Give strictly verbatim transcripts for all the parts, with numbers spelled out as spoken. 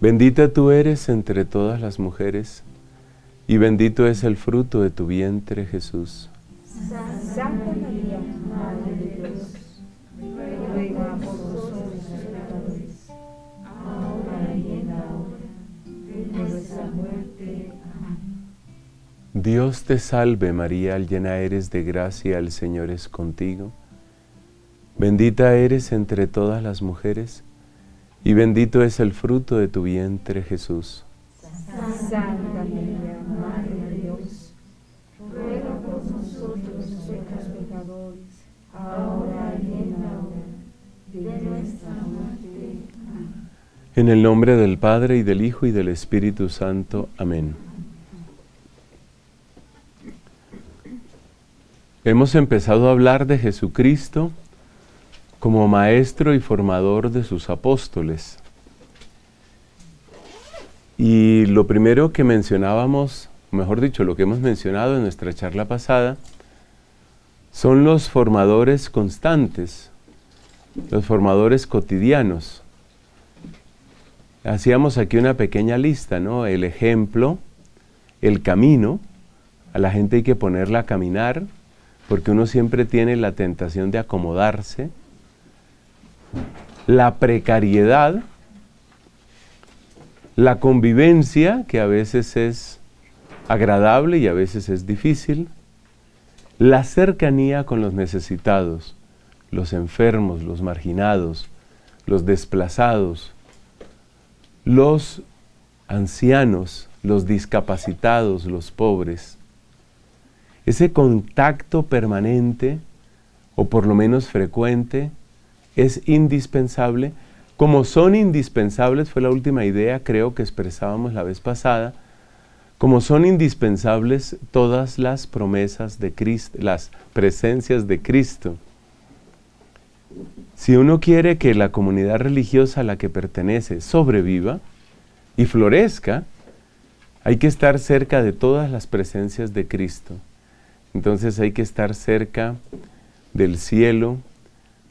Bendita tú eres entre todas las mujeres, y bendito es el fruto de tu vientre, Jesús. Santa María, Madre de Dios, ruega por nosotros pecadores, ahora y en la hora de nuestra muerte. Amén. Dios te salve María, llena eres de gracia, el Señor es contigo. Bendita eres entre todas las mujeres, y bendito es el fruto de tu vientre, Jesús. Santa María, Madre de Dios, ruega por nosotros pecadores, ahora y en la hora de nuestra muerte. Amén. En el nombre del Padre, y del Hijo, y del Espíritu Santo. Amén. Hemos empezado a hablar de Jesucristo como maestro y formador de sus apóstoles. Y lo primero que mencionábamos, mejor dicho, lo que hemos mencionado en nuestra charla pasada, son los formadores constantes, los formadores cotidianos. Hacíamos aquí una pequeña lista, ¿no? El ejemplo, el camino, a la gente hay que ponerla a caminar, porque uno siempre tiene la tentación de acomodarse. La precariedad, la convivencia, que a veces es agradable y a veces es difícil, la cercanía con los necesitados, los enfermos, los marginados, los desplazados, los ancianos, los discapacitados, los pobres. Ese contacto permanente, o por lo menos frecuente, es indispensable, como son indispensables, fue la última idea, creo, que expresábamos la vez pasada, como son indispensables todas las promesas de Cristo, las presencias de Cristo. Si uno quiere que la comunidad religiosa a la que pertenece sobreviva y florezca, hay que estar cerca de todas las presencias de Cristo. Entonces hay que estar cerca del cielo,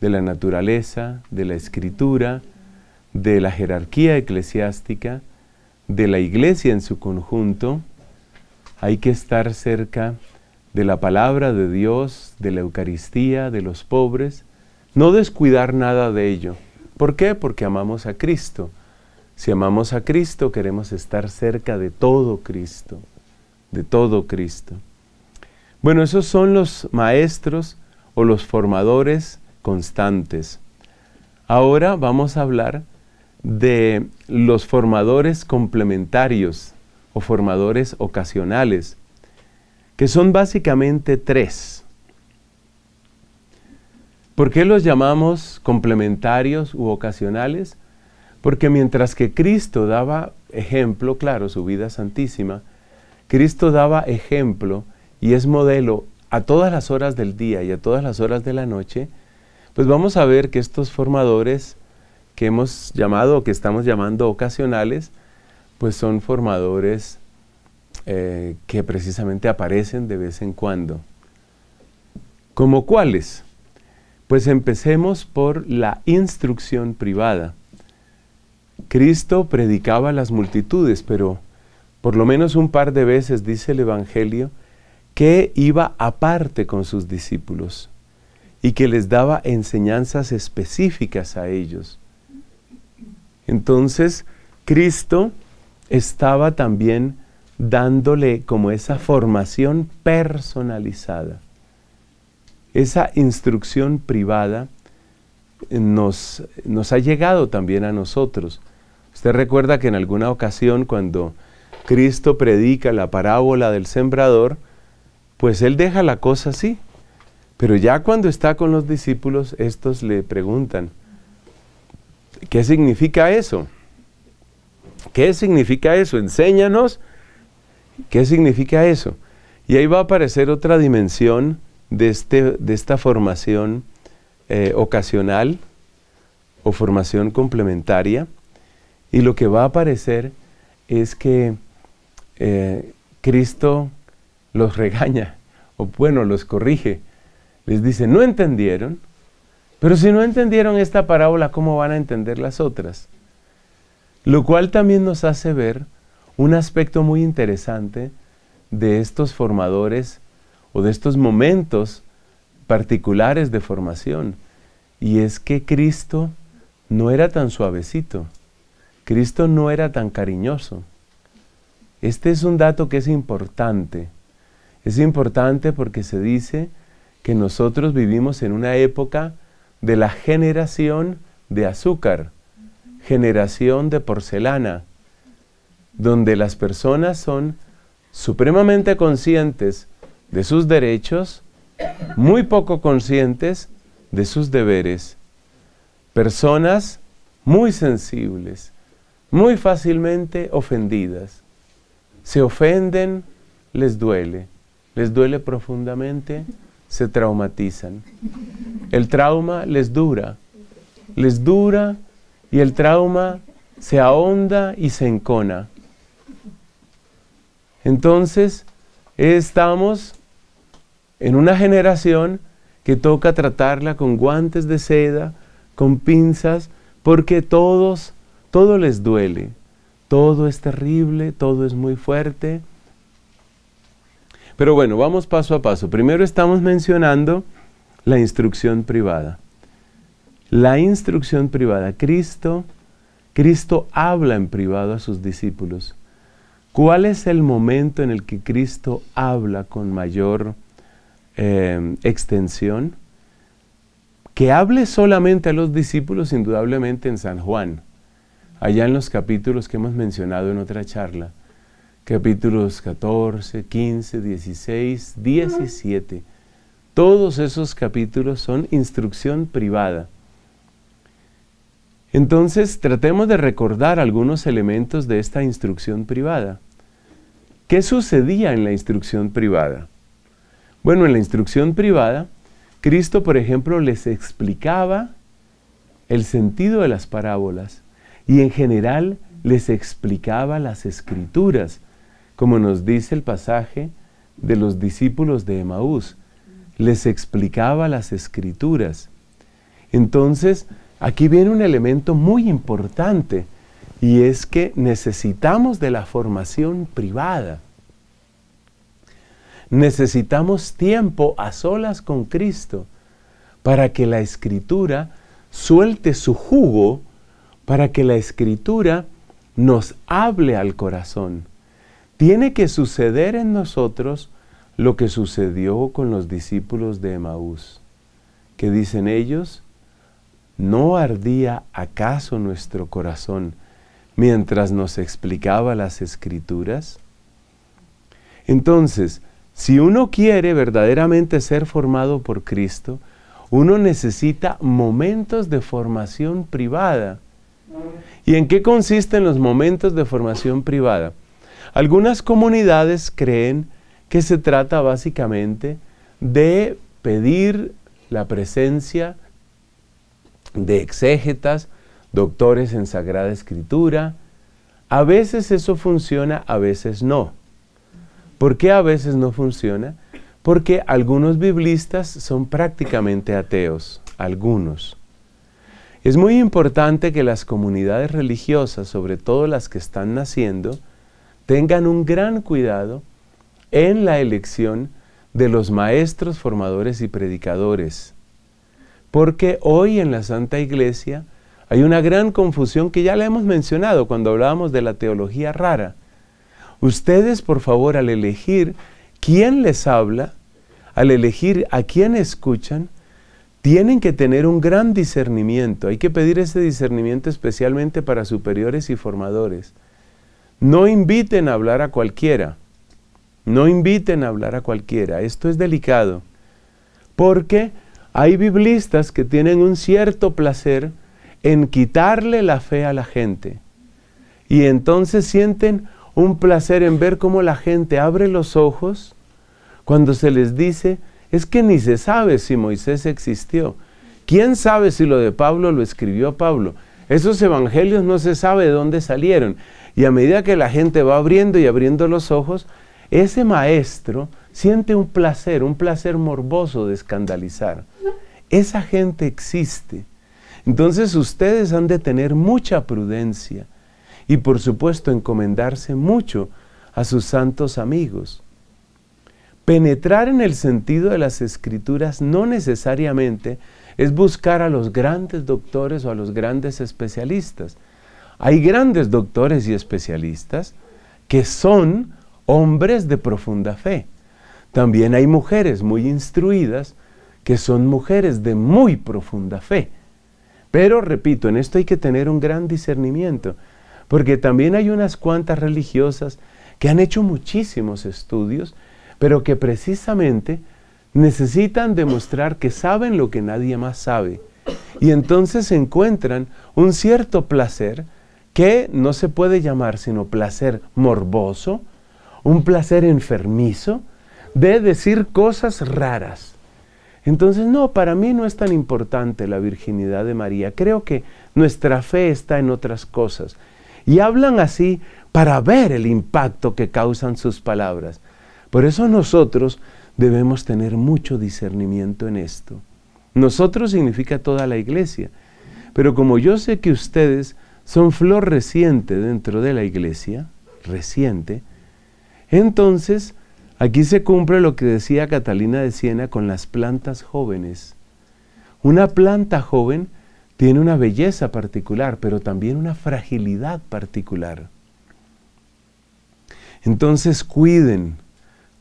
de la naturaleza, de la escritura, de la jerarquía eclesiástica, de la iglesia en su conjunto. Hay que estar cerca de la palabra de Dios, de la Eucaristía, de los pobres, no descuidar nada de ello. ¿Por qué? Porque amamos a Cristo. Si amamos a Cristo, queremos estar cerca de todo Cristo, de todo Cristo. Bueno, esos son los maestros o los formadores constantes. Ahora vamos a hablar de los formadores complementarios o formadores ocasionales, que son básicamente tres. ¿Por qué los llamamos complementarios u ocasionales? Porque mientras que Cristo daba ejemplo, claro, su vida santísima, Cristo daba ejemplo y es modelo a todas las horas del día y a todas las horas de la noche, pues vamos a ver que estos formadores que hemos llamado, o que estamos llamando ocasionales, pues son formadores eh, que precisamente aparecen de vez en cuando. ¿Cómo cuáles? Pues empecemos por la instrucción privada. Cristo predicaba a las multitudes, pero por lo menos un par de veces dice el Evangelio que iba aparte con sus discípulos y que les daba enseñanzas específicas a ellos. Entonces, Cristo estaba también dándole como esa formación personalizada. Esa instrucción privada nos, nos ha llegado también a nosotros. Usted recuerda que en alguna ocasión, cuando Cristo predica la parábola del sembrador, pues Él deja la cosa así. Pero ya cuando está con los discípulos, estos le preguntan, ¿qué significa eso? ¿Qué significa eso? Enséñanos, ¿qué significa eso? Y ahí va a aparecer otra dimensión de, este, de esta formación eh, ocasional o formación complementaria. Y lo que va a aparecer es que eh, Cristo los regaña, o bueno, los corrige. Les dice, no entendieron, pero si no entendieron esta parábola, ¿cómo van a entender las otras? Lo cual también nos hace ver un aspecto muy interesante de estos formadores o de estos momentos particulares de formación. Y es que Cristo no era tan suavecito, Cristo no era tan cariñoso. Este es un dato que es importante. Es importante porque se dice que nosotros vivimos en una época de la generación de azúcar, generación de porcelana, donde las personas son supremamente conscientes de sus derechos, muy poco conscientes de sus deberes. Personas muy sensibles, muy fácilmente ofendidas. Se ofenden, les duele, les duele profundamente, se traumatizan. El trauma les dura, les dura y el trauma se ahonda y se encona. Entonces, estamos en una generación que toca tratarla con guantes de seda, con pinzas, porque todos, todo les duele, todo es terrible, todo es muy fuerte. Pero bueno, vamos paso a paso. Primero estamos mencionando la instrucción privada. La instrucción privada. Cristo, Cristo habla en privado a sus discípulos. ¿Cuál es el momento en el que Cristo habla con mayor eh, extensión? Que hable solamente a los discípulos, indudablemente en San Juan, allá en los capítulos que hemos mencionado en otra charla, capítulos catorce, quince, dieciséis, diecisiete. Todos esos capítulos son instrucción privada. Entonces, tratemos de recordar algunos elementos de esta instrucción privada. ¿Qué sucedía en la instrucción privada? Bueno, en la instrucción privada, Cristo, por ejemplo, les explicaba el sentido de las parábolas y en general les explicaba las Escrituras, como nos dice el pasaje de los discípulos de Emaús. Les explicaba las Escrituras. Entonces, aquí viene un elemento muy importante, y es que necesitamos de la formación privada. Necesitamos tiempo a solas con Cristo para que la Escritura suelte su jugo, para que la Escritura nos hable al corazón. Tiene que suceder en nosotros lo que sucedió con los discípulos de Emaús, que dicen ellos, ¿no ardía acaso nuestro corazón mientras nos explicaba las Escrituras? Entonces, si uno quiere verdaderamente ser formado por Cristo, uno necesita momentos de formación privada. ¿Y en qué consisten los momentos de formación privada? Algunas comunidades creen que se trata básicamente de pedir la presencia de exégetas, doctores en Sagrada Escritura. A veces eso funciona, a veces no. ¿Por qué a veces no funciona? Porque algunos biblistas son prácticamente ateos, algunos. Es muy importante que las comunidades religiosas, sobre todo las que están naciendo, tengan un gran cuidado en la elección de los maestros, formadores y predicadores. Porque hoy en la Santa Iglesia hay una gran confusión que ya la hemos mencionado cuando hablábamos de la teología rara. Ustedes, por favor, al elegir quién les habla, al elegir a quién escuchan, tienen que tener un gran discernimiento. Hay que pedir ese discernimiento especialmente para superiores y formadores. No inviten a hablar a cualquiera. No inviten a hablar a cualquiera. Esto es delicado. Porque hay biblistas que tienen un cierto placer en quitarle la fe a la gente. Y entonces sienten un placer en ver cómo la gente abre los ojos cuando se les dice, es que ni se sabe si Moisés existió. ¿Quién sabe si lo de Pablo lo escribió Pablo? Esos evangelios no se sabe de dónde salieron. Y a medida que la gente va abriendo y abriendo los ojos, ese maestro siente un placer, un placer morboso de escandalizar. Esa gente existe. Entonces ustedes han de tener mucha prudencia y por supuesto encomendarse mucho a sus santos amigos. Penetrar en el sentido de las Escrituras no necesariamente es buscar a los grandes doctores o a los grandes especialistas. Hay grandes doctores y especialistas que son hombres de profunda fe. También hay mujeres muy instruidas que son mujeres de muy profunda fe. Pero, repito, en esto hay que tener un gran discernimiento, porque también hay unas cuantas religiosas que han hecho muchísimos estudios, pero que precisamente necesitan demostrar que saben lo que nadie más sabe. Y entonces encuentran un cierto placer que no se puede llamar sino placer morboso, un placer enfermizo, de decir cosas raras. Entonces, no, para mí no es tan importante la virginidad de María. Creo que nuestra fe está en otras cosas. Y hablan así para ver el impacto que causan sus palabras. Por eso nosotros debemos tener mucho discernimiento en esto. Nosotros significa toda la iglesia. Pero como yo sé que ustedes son flor reciente dentro de la iglesia, reciente, entonces aquí se cumple lo que decía Catalina de Siena con las plantas jóvenes. Una planta joven tiene una belleza particular, pero también una fragilidad particular. Entonces cuiden,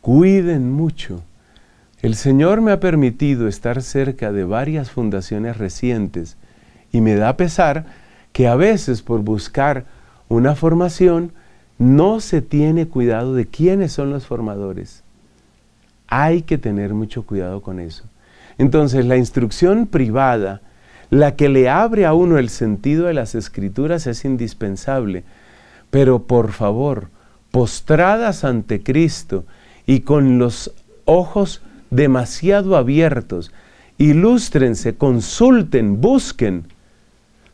cuiden mucho. El Señor me ha permitido estar cerca de varias fundaciones recientes y me da pesar que a veces por buscar una formación no se tiene cuidado de quiénes son los formadores. Hay que tener mucho cuidado con eso. Entonces, la instrucción privada, la que le abre a uno el sentido de las Escrituras, es indispensable. Pero, por favor, postradas ante Cristo y con los ojos demasiado abiertos, ilústrense, consulten, busquen.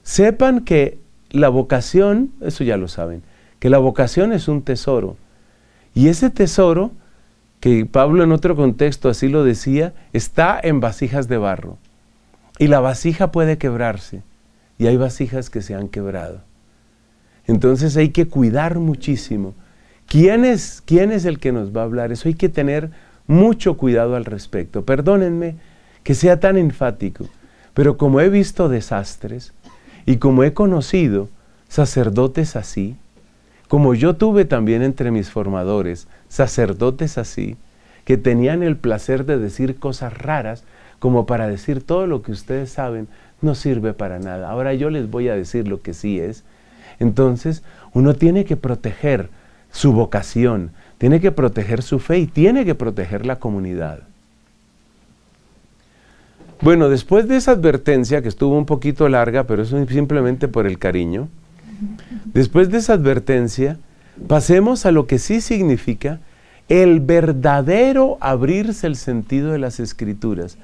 Sepan que la vocación, eso ya lo saben, que la vocación es un tesoro. Y ese tesoro, que Pablo en otro contexto así lo decía, está en vasijas de barro. Y la vasija puede quebrarse. Y hay vasijas que se han quebrado. Entonces hay que cuidar muchísimo. ¿Quién es, quién es el que nos va a hablar? Eso hay que tener mucho cuidado al respecto. Perdónenme que sea tan enfático, pero como he visto desastres y como he conocido sacerdotes así, como yo tuve también entre mis formadores sacerdotes así, que tenían el placer de decir cosas raras, como para decir todo lo que ustedes saben no sirve para nada. Ahora yo les voy a decir lo que sí es. Entonces, uno tiene que proteger su vocación, tiene que proteger su fe y tiene que proteger la comunidad. Bueno, después de esa advertencia, que estuvo un poquito larga, pero eso es simplemente por el cariño, después de esa advertencia, pasemos a lo que sí significa el verdadero abrirse el sentido de las Escrituras.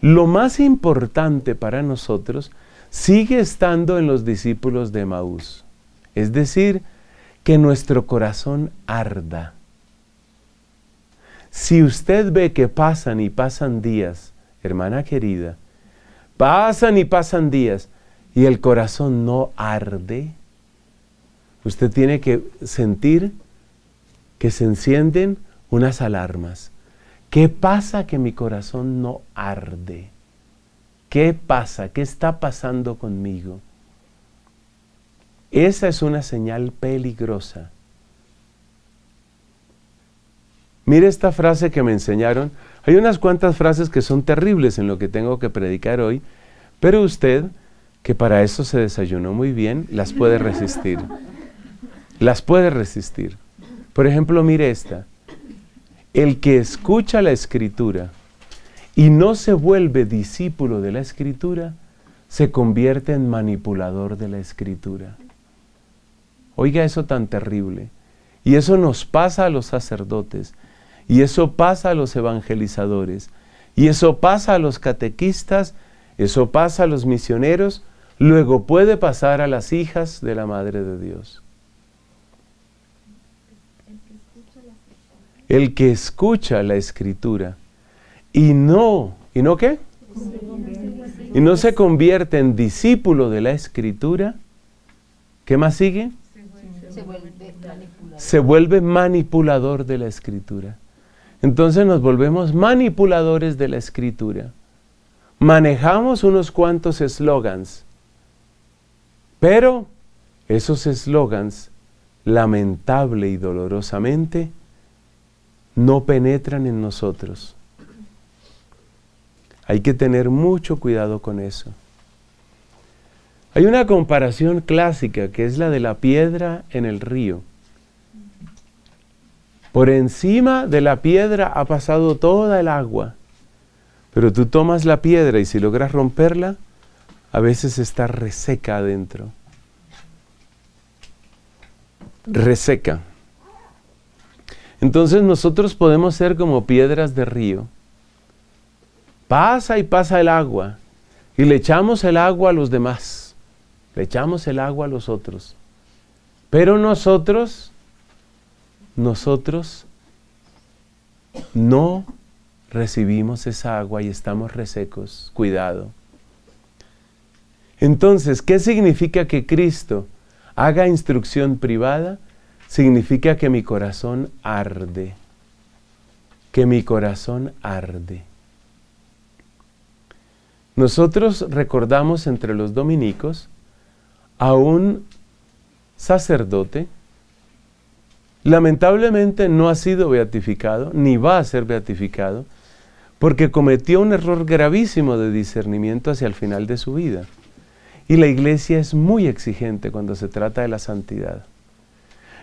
Lo más importante para nosotros sigue estando en los discípulos de Emaús. Es decir, que nuestro corazón arda. Si usted ve que pasan y pasan días, hermana querida, pasan y pasan días, y el corazón no arde, usted tiene que sentir que se encienden unas alarmas. ¿Qué pasa que mi corazón no arde? ¿Qué pasa? ¿Qué está pasando conmigo? Esa es una señal peligrosa. Mire esta frase que me enseñaron. Hay unas cuantas frases que son terribles en lo que tengo que predicar hoy, pero usted, que para eso se desayunó muy bien, las puede resistir. Las puede resistir. Por ejemplo, mire esta. El que escucha la Escritura y no se vuelve discípulo de la Escritura, se convierte en manipulador de la Escritura. Oiga eso tan terrible. Y eso nos pasa a los sacerdotes, y eso pasa a los evangelizadores, y eso pasa a los catequistas, eso pasa a los misioneros, luego puede pasar a las hijas de la Madre de Dios. El que escucha la Escritura y no, ¿y no qué? Y no se convierte en discípulo de la Escritura, ¿qué más sigue? Se vuelve manipulador. Se vuelve manipulador de la Escritura. Entonces nos volvemos manipuladores de la Escritura. Manejamos unos cuantos eslogans, pero esos eslogans, lamentable y dolorosamente, no penetran en nosotros. Hay que tener mucho cuidado con eso. Hay una comparación clásica que es la de la piedra en el río. Por encima de la piedra ha pasado toda el agua, pero tú tomas la piedra y si logras romperla, a veces está reseca adentro. Reseca. Entonces nosotros podemos ser como piedras de río. Pasa y pasa el agua, y le echamos el agua a los demás, le echamos el agua a los otros. Pero nosotros, nosotros no recibimos esa agua y estamos resecos. Cuidado. Entonces, ¿qué significa que Cristo haga instrucción privada? Significa que mi corazón arde, que mi corazón arde. Nosotros recordamos entre los dominicos a un sacerdote, lamentablemente no ha sido beatificado, ni va a ser beatificado, porque cometió un error gravísimo de discernimiento hacia el final de su vida. Y la Iglesia es muy exigente cuando se trata de la santidad.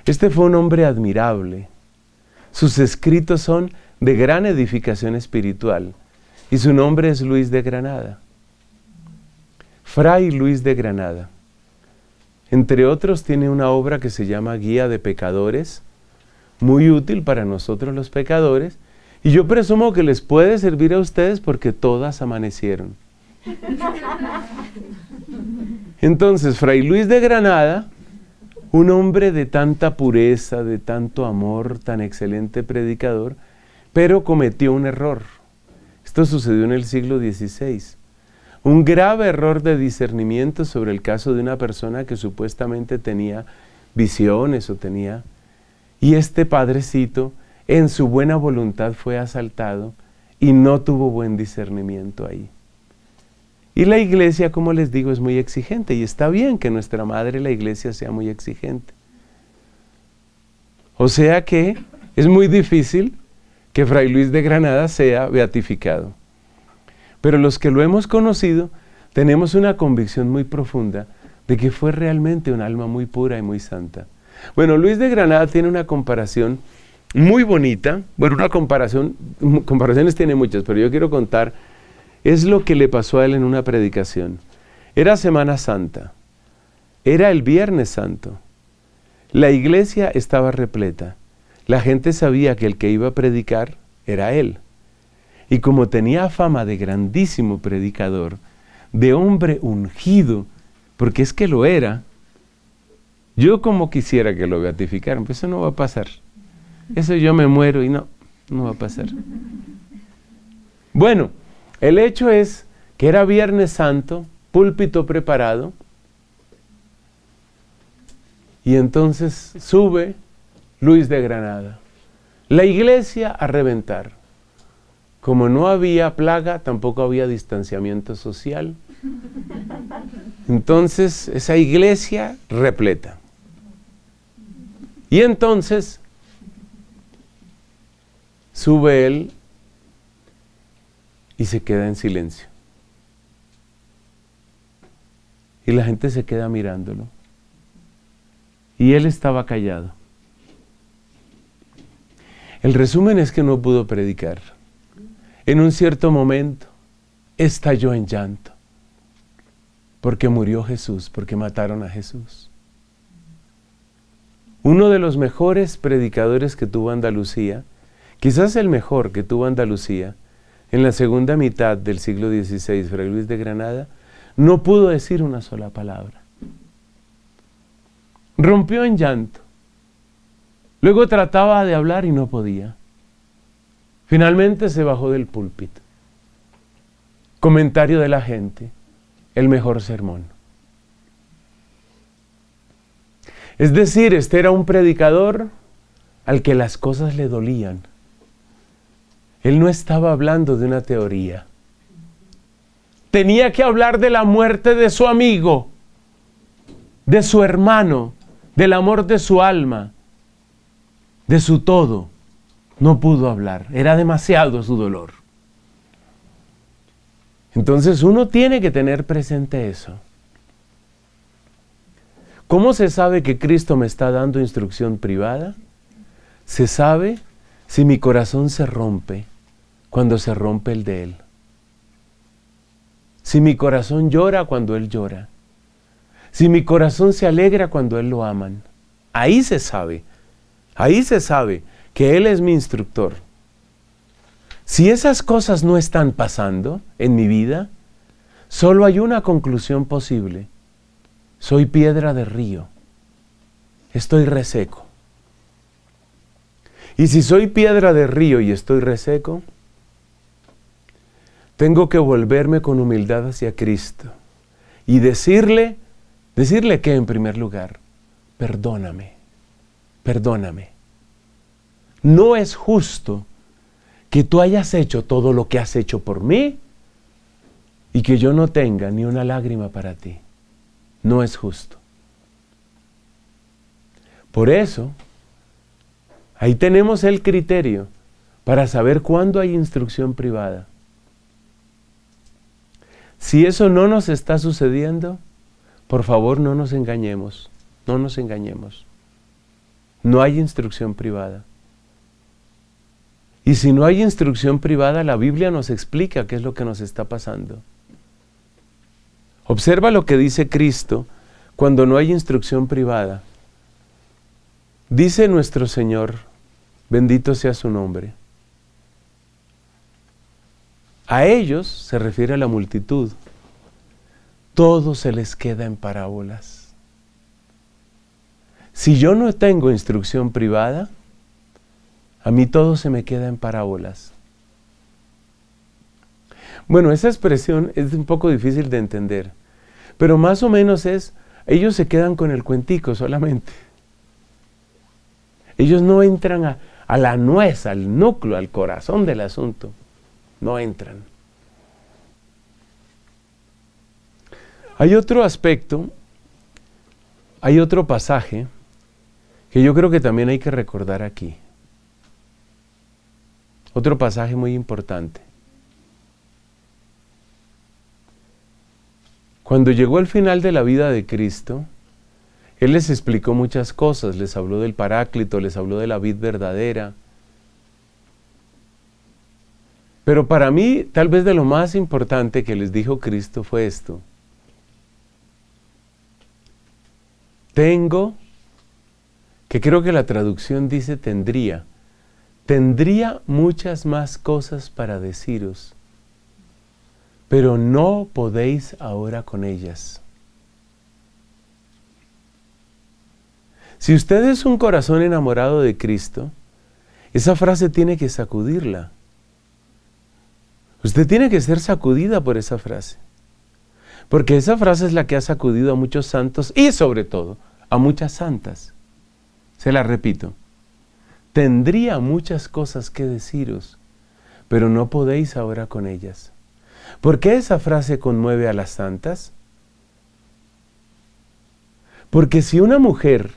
Este fue un hombre admirable. Sus escritos son de gran edificación espiritual. Y su nombre es Luis de Granada. Fray Luis de Granada. Entre otros tiene una obra que se llama Guía de Pecadores, muy útil para nosotros los pecadores, y yo presumo que les puede servir a ustedes porque todas amanecieron. Entonces, Fray Luis de Granada, un hombre de tanta pureza, de tanto amor, tan excelente predicador, pero cometió un error. Esto sucedió en el siglo dieciséis. Un grave error de discernimiento sobre el caso de una persona que supuestamente tenía visiones o tenía. Y este padrecito, en su buena voluntad, fue asaltado y no tuvo buen discernimiento ahí. Y la Iglesia, como les digo, es muy exigente. Y está bien que nuestra madre, la Iglesia, sea muy exigente. O sea que es muy difícil que Fray Luis de Granada sea beatificado. Pero los que lo hemos conocido, tenemos una convicción muy profunda de que fue realmente un alma muy pura y muy santa. Bueno, Luis de Granada tiene una comparación muy bonita, bueno, una comparación, comparaciones tiene muchas, pero yo quiero contar, es lo que le pasó a él en una predicación. Era Semana Santa, era el Viernes Santo, la iglesia estaba repleta. La gente sabía que el que iba a predicar era él. Y como tenía fama de grandísimo predicador, de hombre ungido, porque es que lo era, yo como quisiera que lo beatificaran, pero eso no va a pasar. Eso yo me muero y no, no va a pasar. Bueno, el hecho es que era Viernes Santo, púlpito preparado, y entonces sube Luis de Granada. La iglesia a reventar. Como no había plaga, tampoco había distanciamiento social. Entonces, esa iglesia repleta. Y entonces, sube él y se queda en silencio. Y la gente se queda mirándolo. Y él estaba callado. El resumen es que no pudo predicar. En un cierto momento estalló en llanto. Porque murió Jesús, porque mataron a Jesús. uno de los mejores predicadores que tuvo Andalucía, quizás el mejor que tuvo Andalucía, en la segunda mitad del siglo dieciséis, Fray Luis de Granada, no pudo decir una sola palabra. Rompió en llanto. Luego trataba de hablar y no podía. Finalmente se bajó del púlpito. Comentario de la gente, el mejor sermón. Es decir, este era un predicador al que las cosas le dolían. Él no estaba hablando de una teoría. Tenía que hablar de la muerte de su amigo, de su hermano, del amor de su alma, de su todo. No pudo hablar, era demasiado su dolor. Entonces uno tiene que tener presente eso. ¿Cómo se sabe que Cristo me está dando instrucción privada? Se sabe si mi corazón se rompe cuando se rompe el de Él. Si mi corazón llora cuando Él llora. Si mi corazón se alegra cuando Él lo aman. Ahí se sabe, ahí se sabe que Él es mi instructor. Si esas cosas no están pasando en mi vida, solo hay una conclusión posible. Soy piedra de río. Estoy reseco. Y si soy piedra de río y estoy reseco, tengo que volverme con humildad hacia Cristo y decirle, decirle que en primer lugar, perdóname, perdóname. No es justo que tú hayas hecho todo lo que has hecho por mí y que yo no tenga ni una lágrima para ti. No es justo. Por eso, ahí tenemos el criterio para saber cuándo hay instrucción privada. Si eso no nos está sucediendo, por favor no nos engañemos, no nos engañemos. No hay instrucción privada. Y si no hay instrucción privada, la Biblia nos explica qué es lo que nos está pasando. Observa lo que dice Cristo cuando no hay instrucción privada. Dice nuestro Señor, bendito sea su nombre. A ellos, se refiere a la multitud, todo se les queda en parábolas. Si yo no tengo instrucción privada, a mí todo se me queda en parábolas. Bueno, esa expresión es un poco difícil de entender, pero más o menos es, ellos se quedan con el cuentico solamente. Ellos no entran a, a la nuez, al núcleo, al corazón del asunto. No entran. Hay otro aspecto, hay otro pasaje que yo creo que también hay que recordar aquí. Otro pasaje muy importante. Cuando llegó el final de la vida de Cristo, Él les explicó muchas cosas, les habló del Paráclito, les habló de la vid verdadera. Pero para mí, tal vez de lo más importante que les dijo Cristo fue esto. Tengo, que creo que la traducción dice tendría, Tendría muchas más cosas para deciros, pero no podéis ahora con ellas. Si usted es un corazón enamorado de Cristo, esa frase tiene que sacudirla. Usted tiene que ser sacudida por esa frase. Porque esa frase es la que ha sacudido a muchos santos y sobre todo a muchas santas. Se la repito. Tendría muchas cosas que deciros, pero no podéis ahora con ellas. ¿Por qué esa frase conmueve a las santas? Porque si una mujer,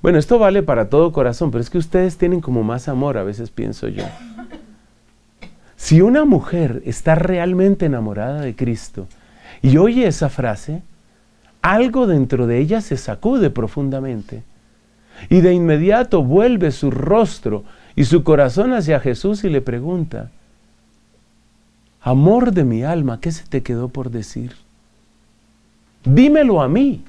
bueno, esto vale para todo corazón, pero es que ustedes tienen como más amor, a veces pienso yo. Si una mujer está realmente enamorada de Cristo y oye esa frase, algo dentro de ella se sacude profundamente. Y de inmediato vuelve su rostro y su corazón hacia Jesús y le pregunta, amor de mi alma, ¿qué se te quedó por decir? Dímelo a mí.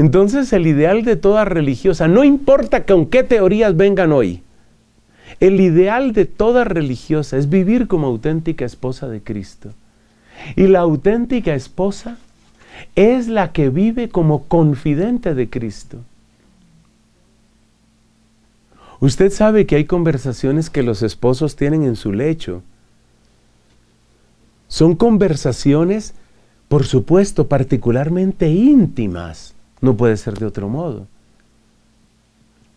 Entonces el ideal de toda religiosa, no importa con qué teorías vengan hoy, el ideal de toda religiosa es vivir como auténtica esposa de Cristo. Y la auténtica esposa es la que vive como confidente de Cristo. Usted sabe que hay conversaciones que los esposos tienen en su lecho. Son conversaciones, por supuesto, particularmente íntimas. No puede ser de otro modo.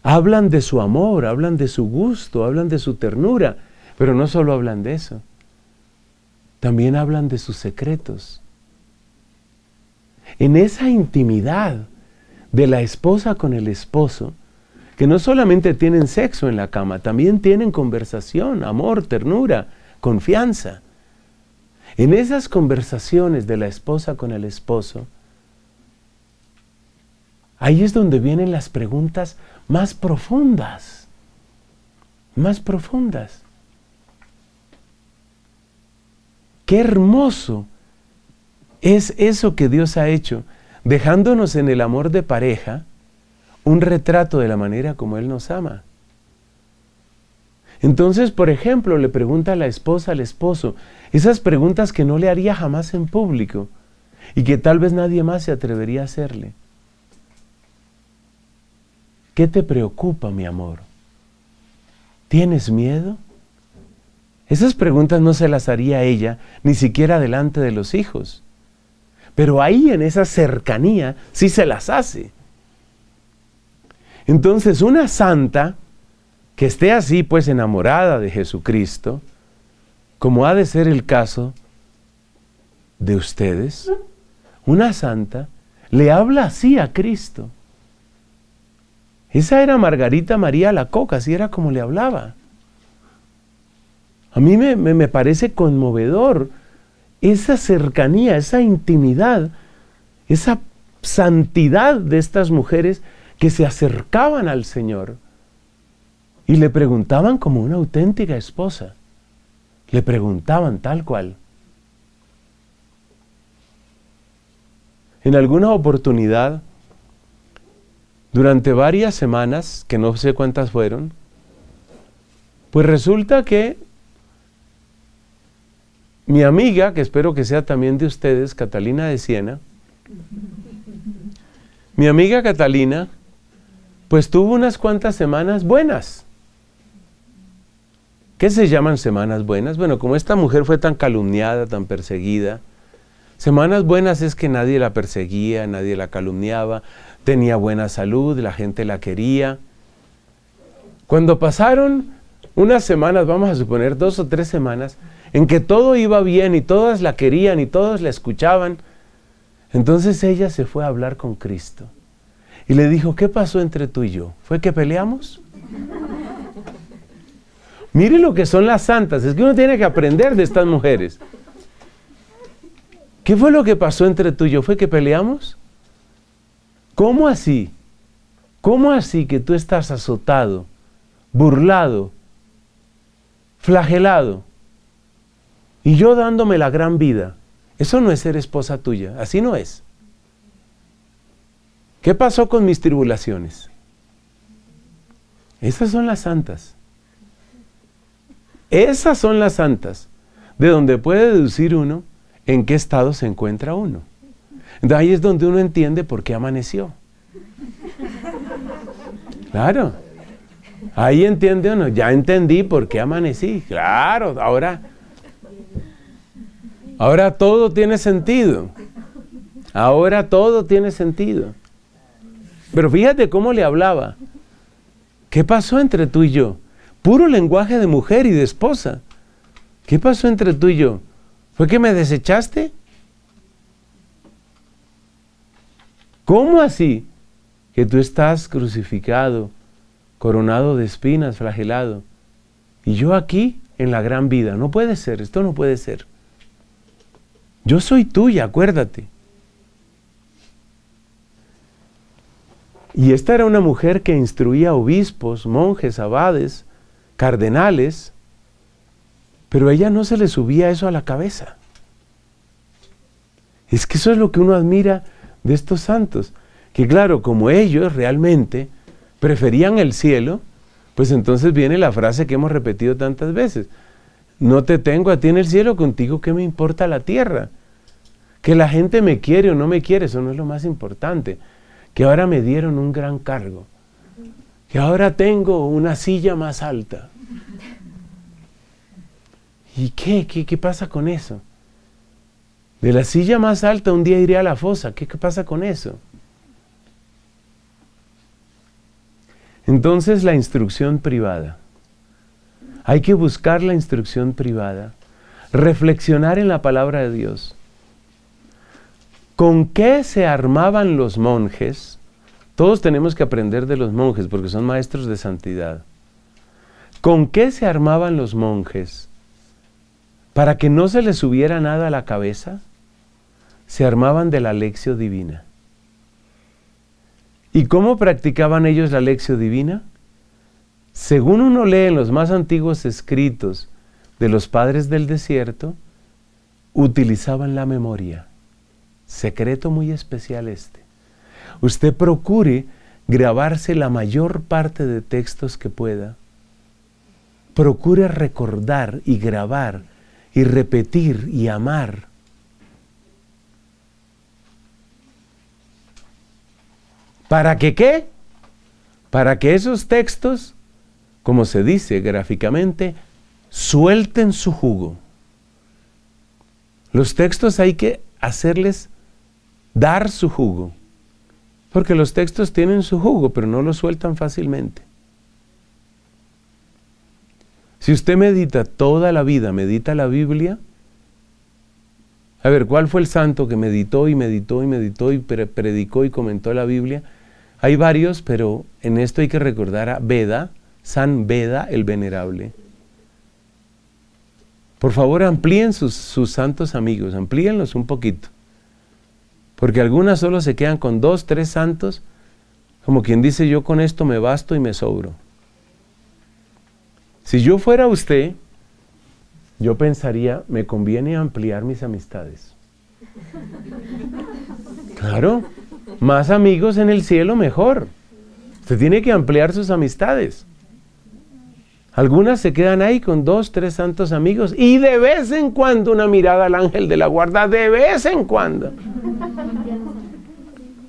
Hablan de su amor, hablan de su gusto, hablan de su ternura. Pero no solo hablan de eso. También hablan de sus secretos. En esa intimidad de la esposa con el esposo, que no solamente tienen sexo en la cama, también tienen conversación, amor, ternura, confianza. En esas conversaciones de la esposa con el esposo, ahí es donde vienen las preguntas más profundas, más profundas. Qué hermoso es eso que Dios ha hecho, dejándonos en el amor de pareja un retrato de la manera como Él nos ama. Entonces, por ejemplo, le pregunta a la esposa al esposo esas preguntas que no le haría jamás en público y que tal vez nadie más se atrevería a hacerle. ¿Qué te preocupa, mi amor? ¿Tienes miedo? Esas preguntas no se las haría ella, ni siquiera delante de los hijos. Pero ahí, en esa cercanía, sí se las hace. Entonces, una santa que esté así, pues, enamorada de Jesucristo, como ha de ser el caso de ustedes, una santa le habla así a Cristo. Esa era Margarita María Lacoca, así era como le hablaba. A mí me, me, me parece conmovedor esa cercanía, esa intimidad, esa santidad de estas mujeres que se acercaban al Señor y le preguntaban como una auténtica esposa. Le preguntaban tal cual. En alguna oportunidad, durante varias semanas, que no sé cuántas fueron, pues resulta que mi amiga, que espero que sea también de ustedes, Catalina de Siena, mi amiga Catalina, pues tuvo unas cuantas semanas buenas. ¿Qué se llaman semanas buenas? Bueno, como esta mujer fue tan calumniada, tan perseguida, semanas buenas es que nadie la perseguía, nadie la calumniaba, tenía buena salud, la gente la quería. Cuando pasaron unas semanas, vamos a suponer dos o tres semanas, en que todo iba bien y todas la querían y todos la escuchaban, entonces ella se fue a hablar con Cristo. Y le dijo, ¿qué pasó entre tú y yo? ¿Fue que peleamos? Mire lo que son las santas, es que uno tiene que aprender de estas mujeres. ¿Qué fue lo que pasó entre tú y yo? ¿Fue que peleamos? ¿Cómo así? ¿Cómo así que tú estás azotado, burlado, flagelado, y yo dándome la gran vida? Eso no es ser esposa tuya, así no es. ¿Qué pasó con mis tribulaciones? Esas son las santas. Esas son las santas, de donde puede deducir uno en qué estado se encuentra uno. Entonces ahí es donde uno entiende por qué amaneció. Claro. Ahí entiende uno, ya entendí por qué amanecí. Claro, ahora, ahora todo tiene sentido. Ahora todo tiene sentido. Pero fíjate cómo le hablaba. ¿Qué pasó entre tú y yo? Puro lenguaje de mujer y de esposa. ¿Qué pasó entre tú y yo? ¿Fue que me desechaste? ¿Cómo así? Que tú estás crucificado, coronado de espinas, flagelado. Y yo aquí, en la gran vida. No puede ser, esto no puede ser. Yo soy tuya, acuérdate. Y esta era una mujer que instruía obispos, monjes, abades, cardenales, pero a ella no se le subía eso a la cabeza. Es que eso es lo que uno admira de estos santos, que claro, como ellos realmente preferían el cielo, pues entonces viene la frase que hemos repetido tantas veces: no te tengo a ti en el cielo, contigo qué me importa la tierra. Que la gente me quiere o no me quiere, eso no es lo más importante. Que ahora me dieron un gran cargo, que ahora tengo una silla más alta. ¿Y qué? ¿Qué, qué pasa con eso? De la silla más alta un día iré a la fosa. ¿Qué, qué pasa con eso? Entonces, la instrucción privada. Hay que buscar la instrucción privada. Reflexionar en la palabra de Dios. ¿Con qué se armaban los monjes? Todos tenemos que aprender de los monjes porque son maestros de santidad. ¿Con qué se armaban los monjes? Para que no se les subiera nada a la cabeza, se armaban de la lección divina. ¿Y cómo practicaban ellos la lección divina? Según uno lee en los más antiguos escritos de los padres del desierto, utilizaban la memoria. Secreto muy especial este. Usted procure grabarse la mayor parte de textos que pueda. Procure recordar y grabar y repetir y amar. ¿Para que qué? Para que esos textos, como se dice gráficamente, suelten su jugo. Los textos hay que hacerles dar su jugo. Porque los textos tienen su jugo, pero no lo sueltan fácilmente. Si usted medita toda la vida, medita la Biblia, a ver, ¿cuál fue el santo que meditó y meditó y meditó y pre predicó y comentó la Biblia? Hay varios, pero en esto hay que recordar a Beda, San Beda el Venerable. Por favor, amplíen sus, sus santos amigos, amplíenlos un poquito. Porque algunas solo se quedan con dos, tres santos, como quien dice, yo con esto me basto y me sobro. Si yo fuera usted, yo pensaría, me conviene ampliar mis amistades. Claro, más amigos en el cielo mejor. Usted tiene que ampliar sus amistades. Algunas se quedan ahí con dos, tres santos amigos y de vez en cuando una mirada al ángel de la guarda, de vez en cuando.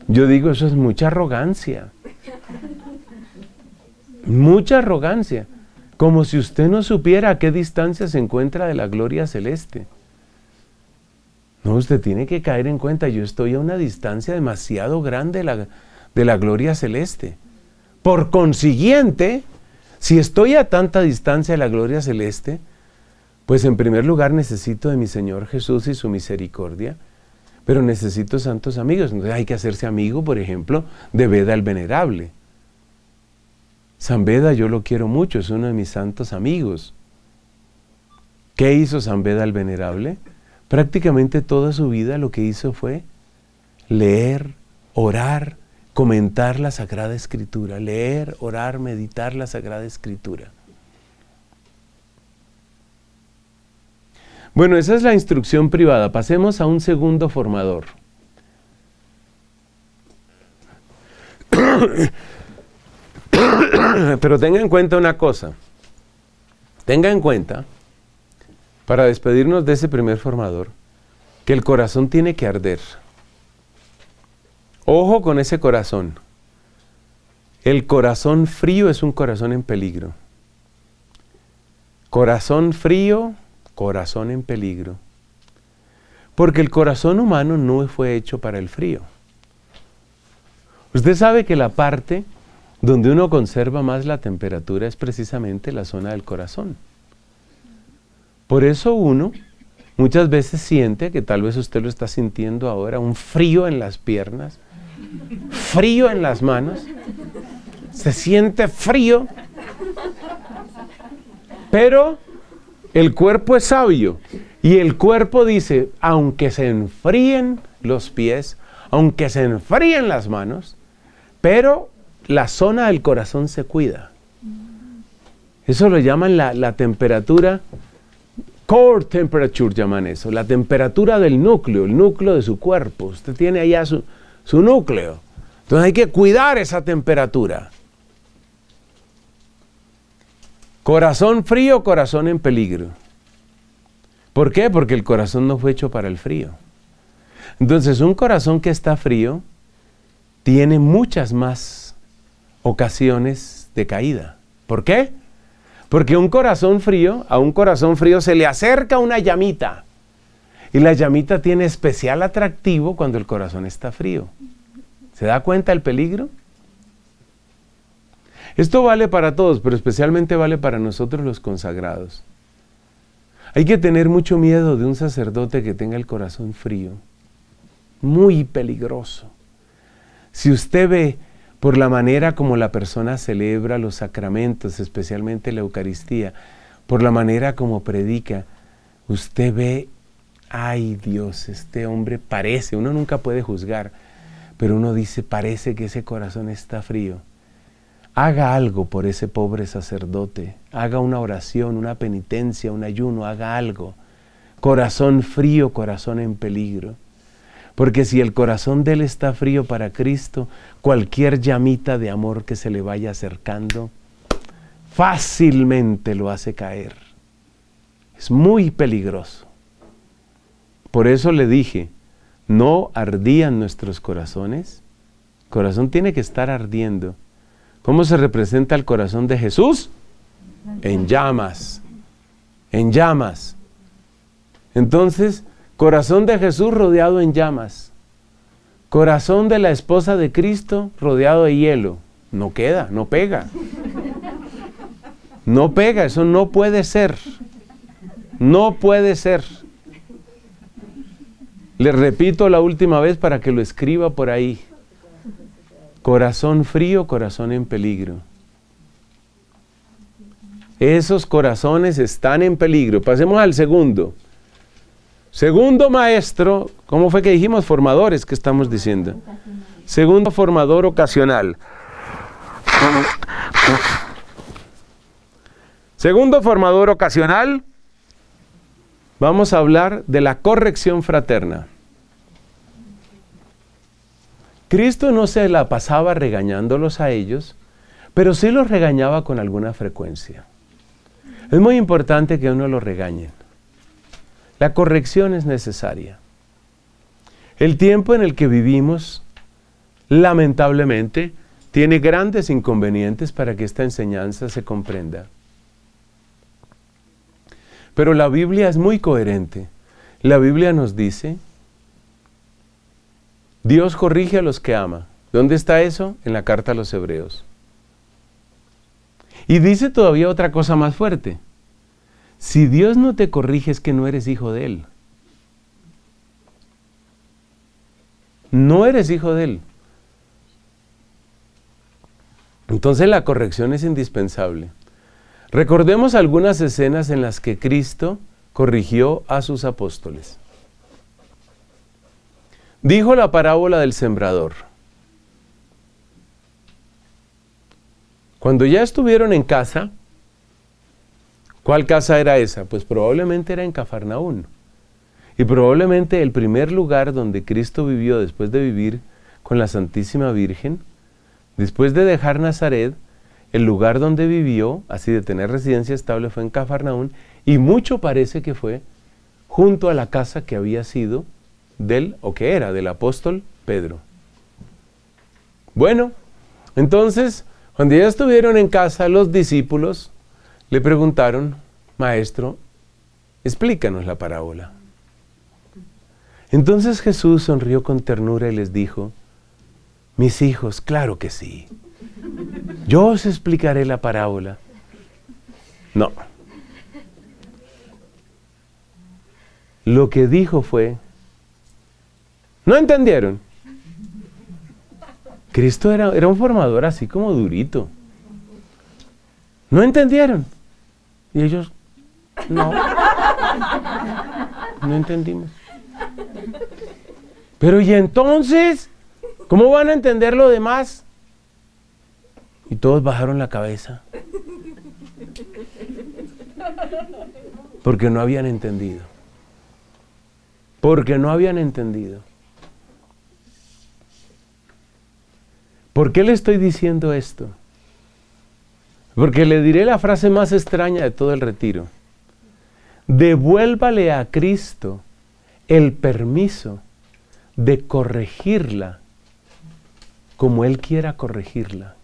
Yo digo, eso es mucha arrogancia. Mucha arrogancia. Como si usted no supiera a qué distancia se encuentra de la gloria celeste. No, usted tiene que caer en cuenta, yo estoy a una distancia demasiado grande de la, de la gloria celeste. Por consiguiente, si estoy a tanta distancia de la gloria celeste, pues en primer lugar necesito de mi Señor Jesús y su misericordia, pero necesito santos amigos. Entonces hay que hacerse amigo, por ejemplo, de Beda el Venerable. San Beda yo lo quiero mucho, es uno de mis santos amigos. ¿Qué hizo San Beda el Venerable? Prácticamente toda su vida lo que hizo fue leer, orar, comentar la Sagrada Escritura. Leer, orar, meditar la Sagrada Escritura. Bueno, esa es la instrucción privada. Pasemos a un segundo formador. Pero tenga en cuenta una cosa, tenga en cuenta, para despedirnos de ese primer formador, que el corazón tiene que arder. Ojo con ese corazón. El corazón frío es un corazón en peligro. Corazón frío, corazón en peligro. Porque el corazón humano no fue hecho para el frío. Usted sabe que la parte donde uno conserva más la temperatura es precisamente la zona del corazón. Por eso uno muchas veces siente, que tal vez usted lo está sintiendo ahora, un frío en las piernas, frío en las manos, se siente frío, pero el cuerpo es sabio y el cuerpo dice, aunque se enfríen los pies, aunque se enfríen las manos, pero la zona del corazón se cuida. Eso lo llaman la, la temperatura, core temperature llaman eso, la temperatura del núcleo, el núcleo de su cuerpo. Usted tiene allá su, su núcleo, Entonces hay que cuidar esa temperatura. Corazón frío, corazón en peligro. ¿Por qué? Porque el corazón no fue hecho para el frío. Entonces, un corazón que está frío tiene muchas más ocasiones de caída. ¿Por qué? Porque un corazón frío, a un corazón frío se le acerca una llamita. Y la llamita tiene especial atractivo cuando el corazón está frío. ¿Se da cuenta el peligro? Esto vale para todos, pero especialmente vale para nosotros los consagrados. Hay que tener mucho miedo de un sacerdote que tenga el corazón frío. Muy peligroso. Si usted ve por la manera como la persona celebra los sacramentos, especialmente la Eucaristía, por la manera como predica, usted ve, ay Dios, este hombre parece, uno nunca puede juzgar, pero uno dice, parece que ese corazón está frío. Haga algo por ese pobre sacerdote, haga una oración, una penitencia, un ayuno, haga algo. Corazón frío, corazón en peligro. Porque si el corazón de él está frío para Cristo, cualquier llamita de amor que se le vaya acercando, fácilmente lo hace caer. Es muy peligroso. Por eso le dije, no ardían nuestros corazones. El corazón tiene que estar ardiendo. ¿Cómo se representa el corazón de Jesús? En llamas. En llamas. Entonces, corazón de Jesús rodeado en llamas. Corazón de la esposa de Cristo rodeado de hielo. No queda, no pega. No pega, eso no puede ser. No puede ser. Le repito la última vez para que lo escriba por ahí. Corazón frío, corazón en peligro. Esos corazones están en peligro. Pasemos al segundo. Segundo maestro, ¿cómo fue que dijimos? Formadores, ¿qué estamos diciendo? Segundo formador ocasional. Segundo formador ocasional, vamos a hablar de la corrección fraterna. Cristo no se la pasaba regañándolos a ellos, pero sí los regañaba con alguna frecuencia. Es muy importante que uno los regañe. La corrección es necesaria. El tiempo en el que vivimos, lamentablemente, tiene grandes inconvenientes para que esta enseñanza se comprenda. Pero la Biblia es muy coherente. La Biblia nos dice, Dios corrige a los que ama. ¿Dónde está eso? En la carta a los Hebreos. Y dice todavía otra cosa más fuerte. Si Dios no te corrige es que no eres hijo de Él. No eres hijo de Él. Entonces la corrección es indispensable. Recordemos algunas escenas en las que Cristo corrigió a sus apóstoles. Dijo la parábola del sembrador. Cuando ya estuvieron en casa... ¿Cuál casa era esa? Pues probablemente era en Cafarnaún. Y probablemente el primer lugar donde Cristo vivió después de vivir con la Santísima Virgen, después de dejar Nazaret, el lugar donde vivió, así de tener residencia estable, fue en Cafarnaún, y mucho parece que fue junto a la casa que había sido del, o que era, del apóstol Pedro. Bueno, entonces, cuando ya estuvieron en casa, los discípulos le preguntaron, maestro, explícanos la parábola. Entonces Jesús sonrió con ternura y les dijo, mis hijos, claro que sí. Yo os explicaré la parábola. No. Lo que dijo fue, no entendieron. Cristo era, era un formador así como durito. No entendieron. Y ellos, no, no entendimos. Pero ¿y entonces? ¿Cómo van a entender lo demás? Y todos bajaron la cabeza. Porque no habían entendido. Porque no habían entendido. ¿Por qué le estoy diciendo esto? Porque le diré la frase más extraña de todo el retiro. Devuélvale a Cristo el permiso de corregirla como Él quiera corregirla.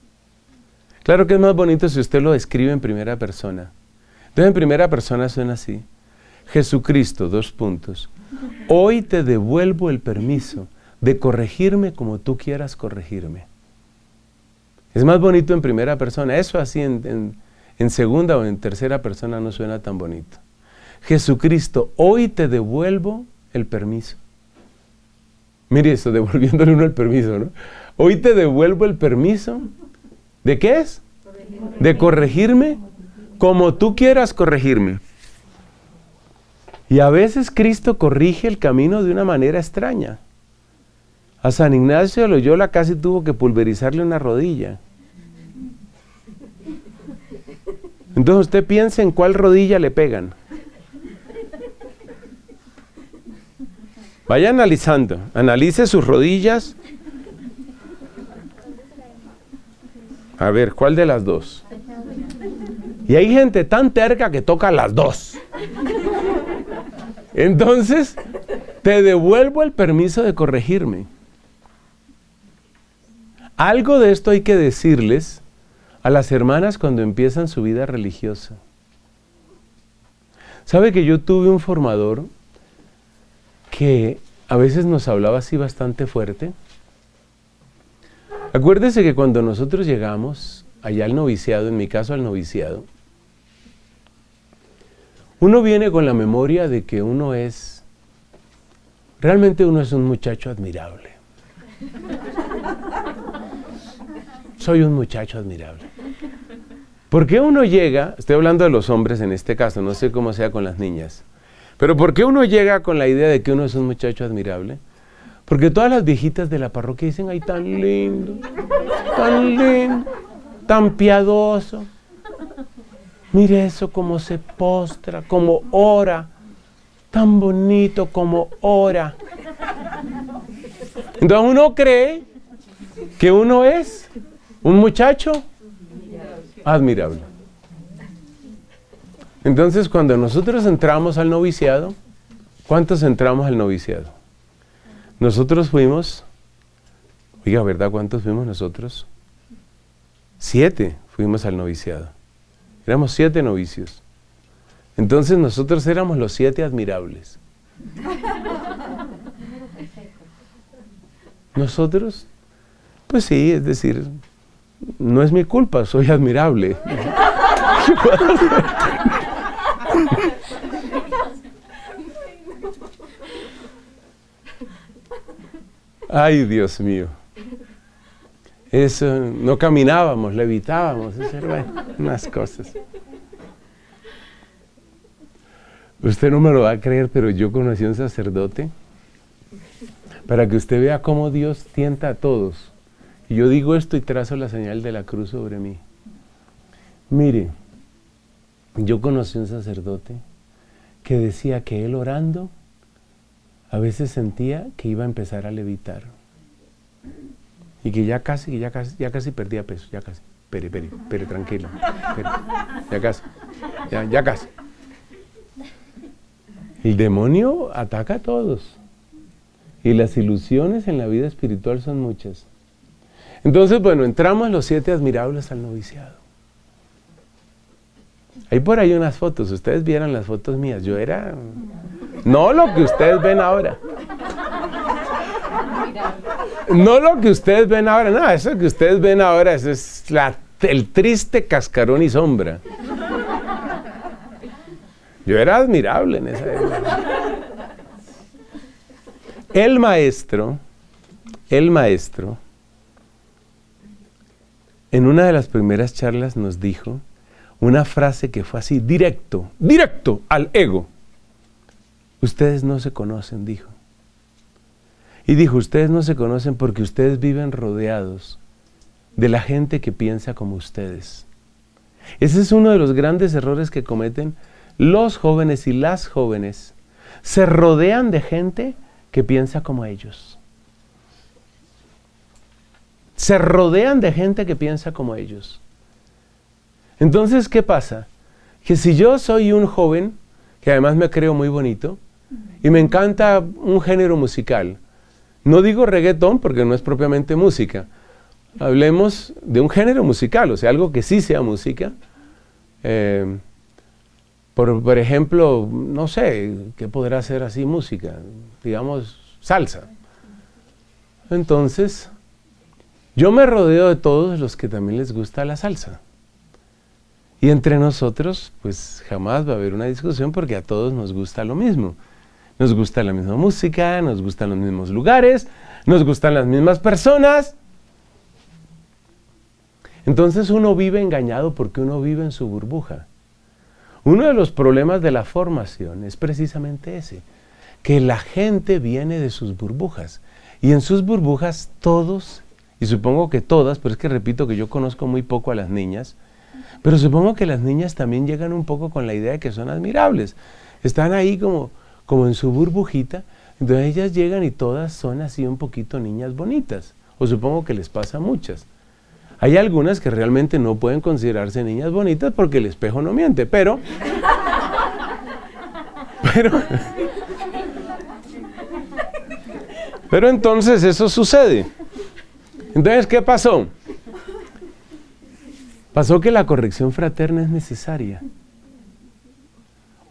Claro que es más bonito si usted lo escribe en primera persona. Entonces en primera persona suena así. Jesucristo, dos puntos. Hoy te devuelvo el permiso de corregirme como tú quieras corregirme. Es más bonito en primera persona. Eso así en, en, en segunda o en tercera persona no suena tan bonito. Jesucristo, hoy te devuelvo el permiso. Mire eso, devolviéndole uno el permiso, ¿no? Hoy te devuelvo el permiso. ¿De qué es? De corregirme como tú quieras corregirme. Y a veces Cristo corrige el camino de una manera extraña. A San Ignacio de Loyola casi tuvo que pulverizarle una rodilla. Entonces usted piensa en cuál rodilla le pegan. Vaya analizando, analice sus rodillas. A ver, ¿cuál de las dos? Y hay gente tan terca que toca las dos. Entonces, te devuelvo el permiso de corregirme. Algo de esto hay que decirles a las hermanas cuando empiezan su vida religiosa. ¿Sabe que yo tuve un formador que a veces nos hablaba así bastante fuerte? Acuérdese que cuando nosotros llegamos allá al noviciado, en mi caso al noviciado, uno viene con la memoria de que uno es, realmente uno es un muchacho admirable. Soy un muchacho admirable. ¿Por qué uno llega, estoy hablando de los hombres en este caso, no sé cómo sea con las niñas, pero ¿por qué uno llega con la idea de que uno es un muchacho admirable? Porque todas las viejitas de la parroquia dicen, ay, tan lindo, tan lindo, tan piadoso. Mire eso, cómo se postra, cómo ora, tan bonito como ora. Entonces uno cree que uno es un muchacho admirable. Entonces, cuando nosotros entramos al noviciado, ¿cuántos entramos al noviciado? Nosotros fuimos, oiga, ¿verdad? ¿Cuántos fuimos nosotros? Siete fuimos al noviciado. Éramos siete novicios. Entonces nosotros éramos los siete admirables. Nosotros, pues sí, es decir, no es mi culpa, soy admirable. Ay, Dios mío. Eso, no caminábamos, levitábamos, eso era unas cosas. Usted no me lo va a creer, pero yo conocí a un sacerdote, para que usted vea cómo Dios tienta a todos. Y yo digo esto y trazo la señal de la cruz sobre mí. Mire, yo conocí a un sacerdote que decía que él orando a veces sentía que iba a empezar a levitar. Y que ya casi, ya casi, ya casi perdía peso, ya casi. Pere, pere, pere, tranquilo. Pere, ya casi, ya, ya casi. El demonio ataca a todos. Y las ilusiones en la vida espiritual son muchas. Entonces, bueno, entramos los siete admirables al noviciado. Hay por ahí unas fotos, ustedes vieran las fotos mías. Yo era... No lo que ustedes ven ahora. No lo que ustedes ven ahora, no, eso que ustedes ven ahora, eso es la, el triste cascarón y sombra. Yo era admirable en esa época. El maestro, el maestro, en una de las primeras charlas nos dijo una frase que fue así, directo, directo al ego. Ustedes no se conocen, dijo. Y dijo, ustedes no se conocen porque ustedes viven rodeados de la gente que piensa como ustedes. Ese es uno de los grandes errores que cometen los jóvenes y las jóvenes. Se rodean de gente que piensa como ellos. Se rodean de gente que piensa como ellos. Entonces, ¿qué pasa? Que si yo soy un joven, que además me creo muy bonito, y me encanta un género musical, no digo reggaetón porque no es propiamente música, hablemos de un género musical, o sea, algo que sí sea música. Eh, por, por ejemplo, no sé, ¿qué podrá ser así música? Digamos, salsa. Entonces, yo me rodeo de todos los que también les gusta la salsa. Y entre nosotros, pues jamás va a haber una discusión porque a todos nos gusta lo mismo. Nos gusta la misma música, nos gustan los mismos lugares, nos gustan las mismas personas. Entonces uno vive engañado porque uno vive en su burbuja. Uno de los problemas de la formación es precisamente ese, que la gente viene de sus burbujas. Y en sus burbujas todos, y supongo que todas, pero es que repito que yo conozco muy poco a las niñas, pero supongo que las niñas también llegan un poco con la idea de que son admirables. Están ahí como, como en su burbujita, entonces ellas llegan y todas son así un poquito niñas bonitas. O supongo que les pasa a muchas. Hay algunas que realmente no pueden considerarse niñas bonitas porque el espejo no miente, pero... pero, pero entonces eso sucede. Entonces, ¿qué pasó? Pasó que la corrección fraterna es necesaria.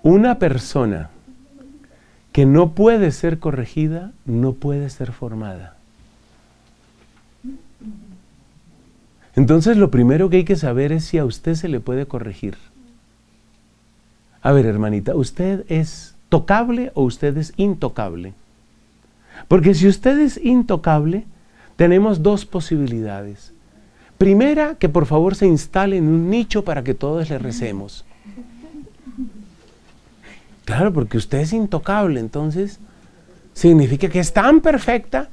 Una persona que no puede ser corregida, no puede ser formada. Entonces lo primero que hay que saber es si a usted se le puede corregir. A ver, hermanita, ¿usted es tocable o usted es intocable? Porque si usted es intocable, tenemos dos posibilidades. Primera, que por favor se instale en un nicho para que todos le recemos. Claro, porque usted es intocable, entonces significa que es tan perfecta,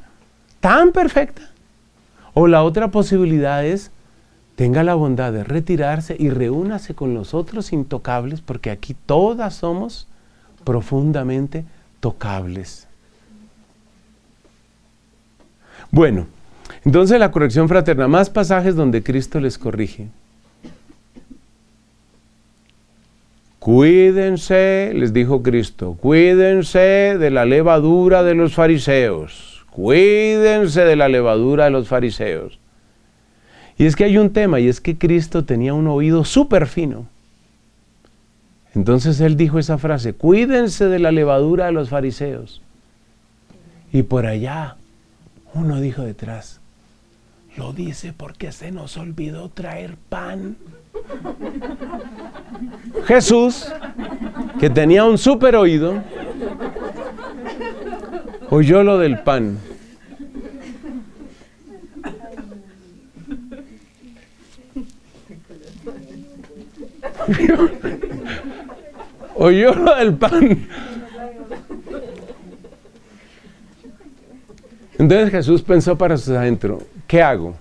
tan perfecta. O la otra posibilidad es, tenga la bondad de retirarse y reúnase con los otros intocables, porque aquí todas somos profundamente tocables. Bueno. Entonces la corrección fraterna, más pasajes donde Cristo les corrige. Cuídense, les dijo Cristo, cuídense de la levadura de los fariseos, cuídense de la levadura de los fariseos. Y es que hay un tema, y es que Cristo tenía un oído súper fino. Entonces Él dijo esa frase, cuídense de la levadura de los fariseos. Y por allá, uno dijo detrás, lo dice porque se nos olvidó traer pan. Jesús, que tenía un súper oído, oyó lo del pan. Oyó lo del pan. Entonces Jesús pensó para sus adentro, ¿qué hago?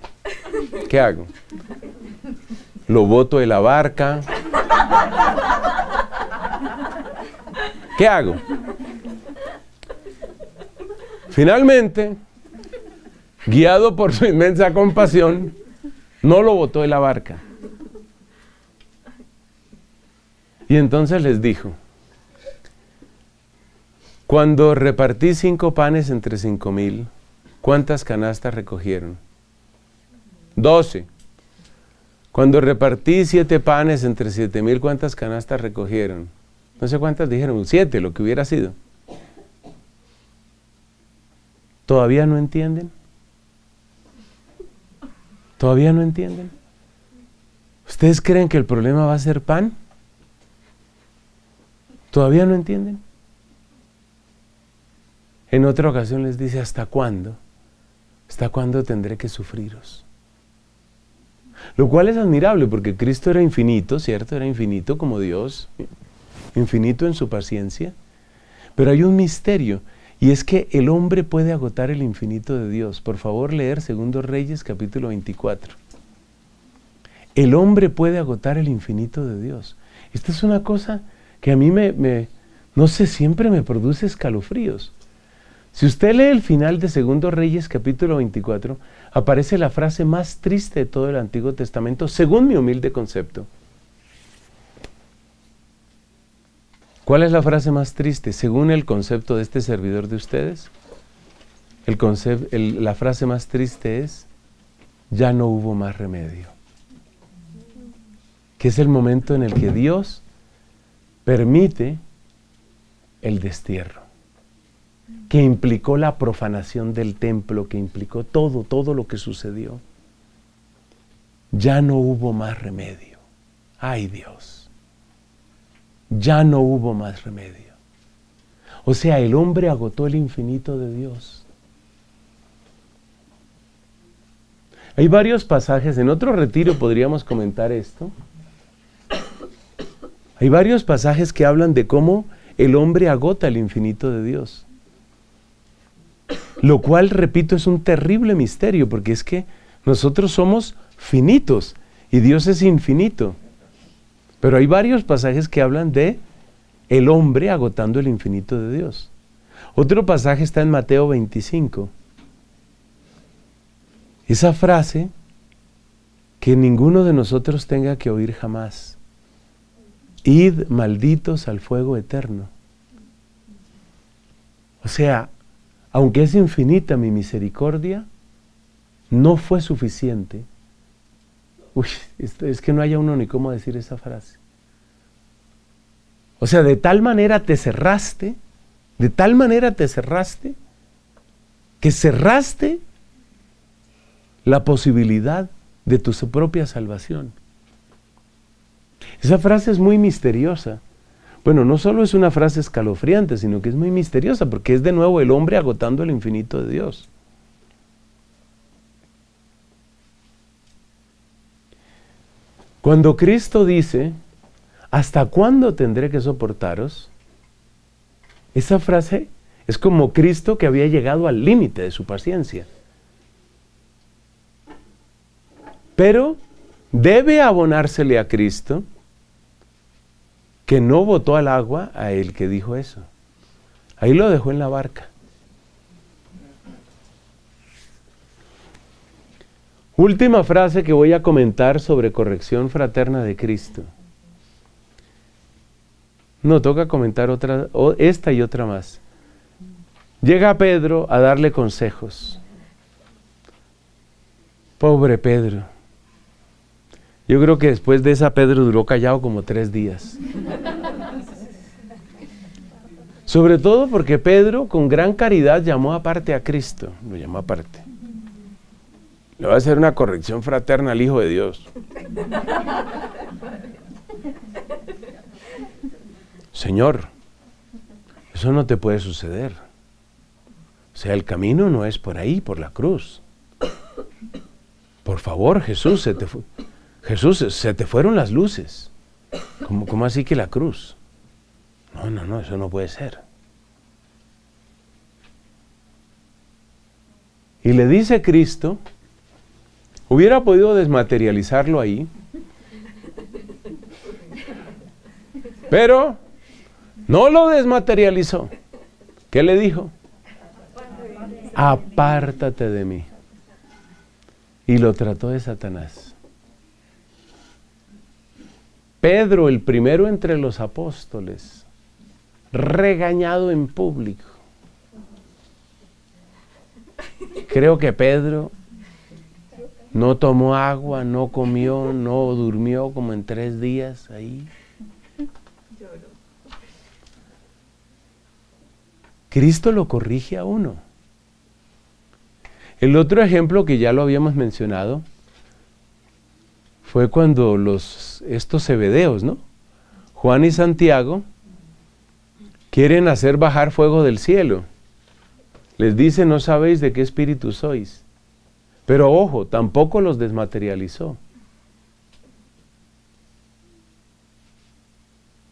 ¿Qué hago? ¿Lo boto de la barca? ¿Qué hago? Finalmente, guiado por su inmensa compasión, no lo botó de la barca. Y entonces les dijo, cuando repartí cinco panes entre cinco mil, ¿cuántas canastas recogieron? doce. Cuando repartí siete panes entre siete mil, ¿cuántas canastas recogieron? No sé cuántas dijeron, siete, lo que hubiera sido. ¿Todavía no entienden? ¿Todavía no entienden? ¿Ustedes creen que el problema va a ser pan? ¿Todavía no entienden? En otra ocasión les dice, ¿hasta cuándo? ¿Hasta cuándo tendré que sufriros? Lo cual es admirable, porque Cristo era infinito, ¿cierto? Era infinito como Dios, infinito en su paciencia. Pero hay un misterio, y es que el hombre puede agotar el infinito de Dios. Por favor, leer Segundo Reyes, capítulo veinticuatro. El hombre puede agotar el infinito de Dios. Esta es una cosa que a mí me, me no sé, siempre me produce escalofríos. Si usted lee el final de Segundo Reyes, capítulo veinticuatro, aparece la frase más triste de todo el Antiguo Testamento, según mi humilde concepto. ¿Cuál es la frase más triste, según el concepto de este servidor de ustedes? El concept, el, la frase más triste es, ya no hubo más remedio. Que es el momento en el que Dios permite el destierro, que implicó la profanación del templo, que implicó todo, todo lo que sucedió. Ya no hubo más remedio. ¡Ay, Dios! Ya no hubo más remedio. O sea, el hombre agotó el infinito de Dios. Hay varios pasajes, en otro retiro podríamos comentar esto. Hay varios pasajes que hablan de cómo el hombre agota el infinito de Dios. Lo cual, repito, es un terrible misterio, porque es que nosotros somos finitos y Dios es infinito. Pero hay varios pasajes que hablan de el hombre agotando el infinito de Dios. Otro pasaje está en Mateo veinticinco. Esa frase que ninguno de nosotros tenga que oír jamás. Id, malditos, al fuego eterno. O sea, aunque es infinita mi misericordia, no fue suficiente. Uy, es que no haya uno ni cómo decir esa frase. O sea, de tal manera te cerraste, de tal manera te cerraste, que cerraste la posibilidad de tu propia salvación. Esa frase es muy misteriosa. Bueno, no solo es una frase escalofriante, sino que es muy misteriosa, porque es de nuevo el hombre agotando el infinito de Dios. Cuando Cristo dice, ¿hasta cuándo tendré que soportaros? Esa frase es como Cristo que había llegado al límite de su paciencia. Pero debe abonársele a Cristo que no botó al agua a el que dijo eso. Ahí lo dejó en la barca. Última frase que voy a comentar sobre corrección fraterna de Cristo. No, toca comentar otra, esta y otra más. Llega Pedro a darle consejos. Pobre Pedro. Yo creo que después de esa Pedro duró callado como tres días. Sobre todo porque Pedro con gran caridad llamó aparte a Cristo. Lo llamó aparte. Le va a hacer una corrección fraterna al Hijo de Dios. Señor, eso no te puede suceder. O sea, el camino no es por ahí, por la cruz. Por favor, Jesús, se te fue. Jesús, se te fueron las luces. ¿Cómo, cómo así que la cruz? No, no, no, eso no puede ser. Y le dice Cristo, hubiera podido desmaterializarlo ahí, pero no lo desmaterializó. ¿Qué le dijo? Apártate de mí. Y lo trató de Satanás. Pedro, el primero entre los apóstoles, regañado en público. Creo que Pedro no tomó agua, no comió, no durmió como en tres días ahí. Cristo lo corrige a uno. El otro ejemplo que ya lo habíamos mencionado fue cuando los, estos zebedeos, ¿no? Juan y Santiago quieren hacer bajar fuego del cielo. Les dice, no sabéis de qué espíritu sois. Pero ojo, tampoco los desmaterializó.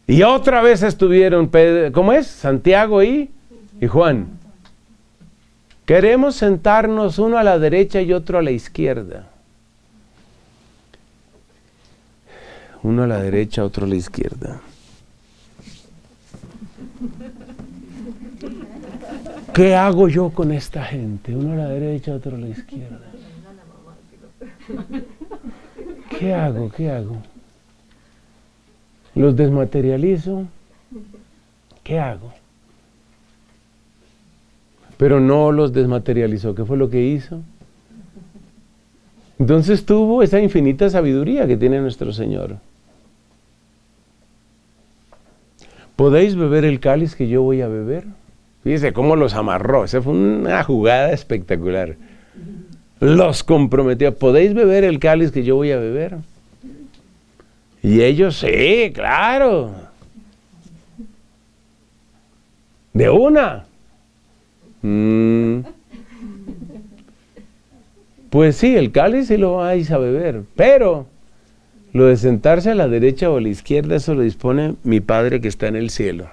Y otra vez estuvieron, Pedro, ¿cómo es? Santiago y, y Juan. Queremos sentarnos uno a la derecha y otro a la izquierda. Uno a la derecha, otro a la izquierda. ¿Qué hago yo con esta gente? Uno a la derecha, otro a la izquierda. ¿Qué hago? ¿Qué hago? ¿Los desmaterializo? ¿Qué hago? Pero no los desmaterializó. ¿Qué fue lo que hizo? Entonces tuvo esa infinita sabiduría que tiene nuestro Señor. ¿Podéis beber el cáliz que yo voy a beber? Fíjese cómo los amarró. Esa fue una jugada espectacular. Los comprometió. ¿Podéis beber el cáliz que yo voy a beber? Y ellos, sí, claro. De una. Mm. Pues sí, el cáliz sí lo vais a beber, pero lo de sentarse a la derecha o a la izquierda, eso lo dispone mi Padre que está en el cielo.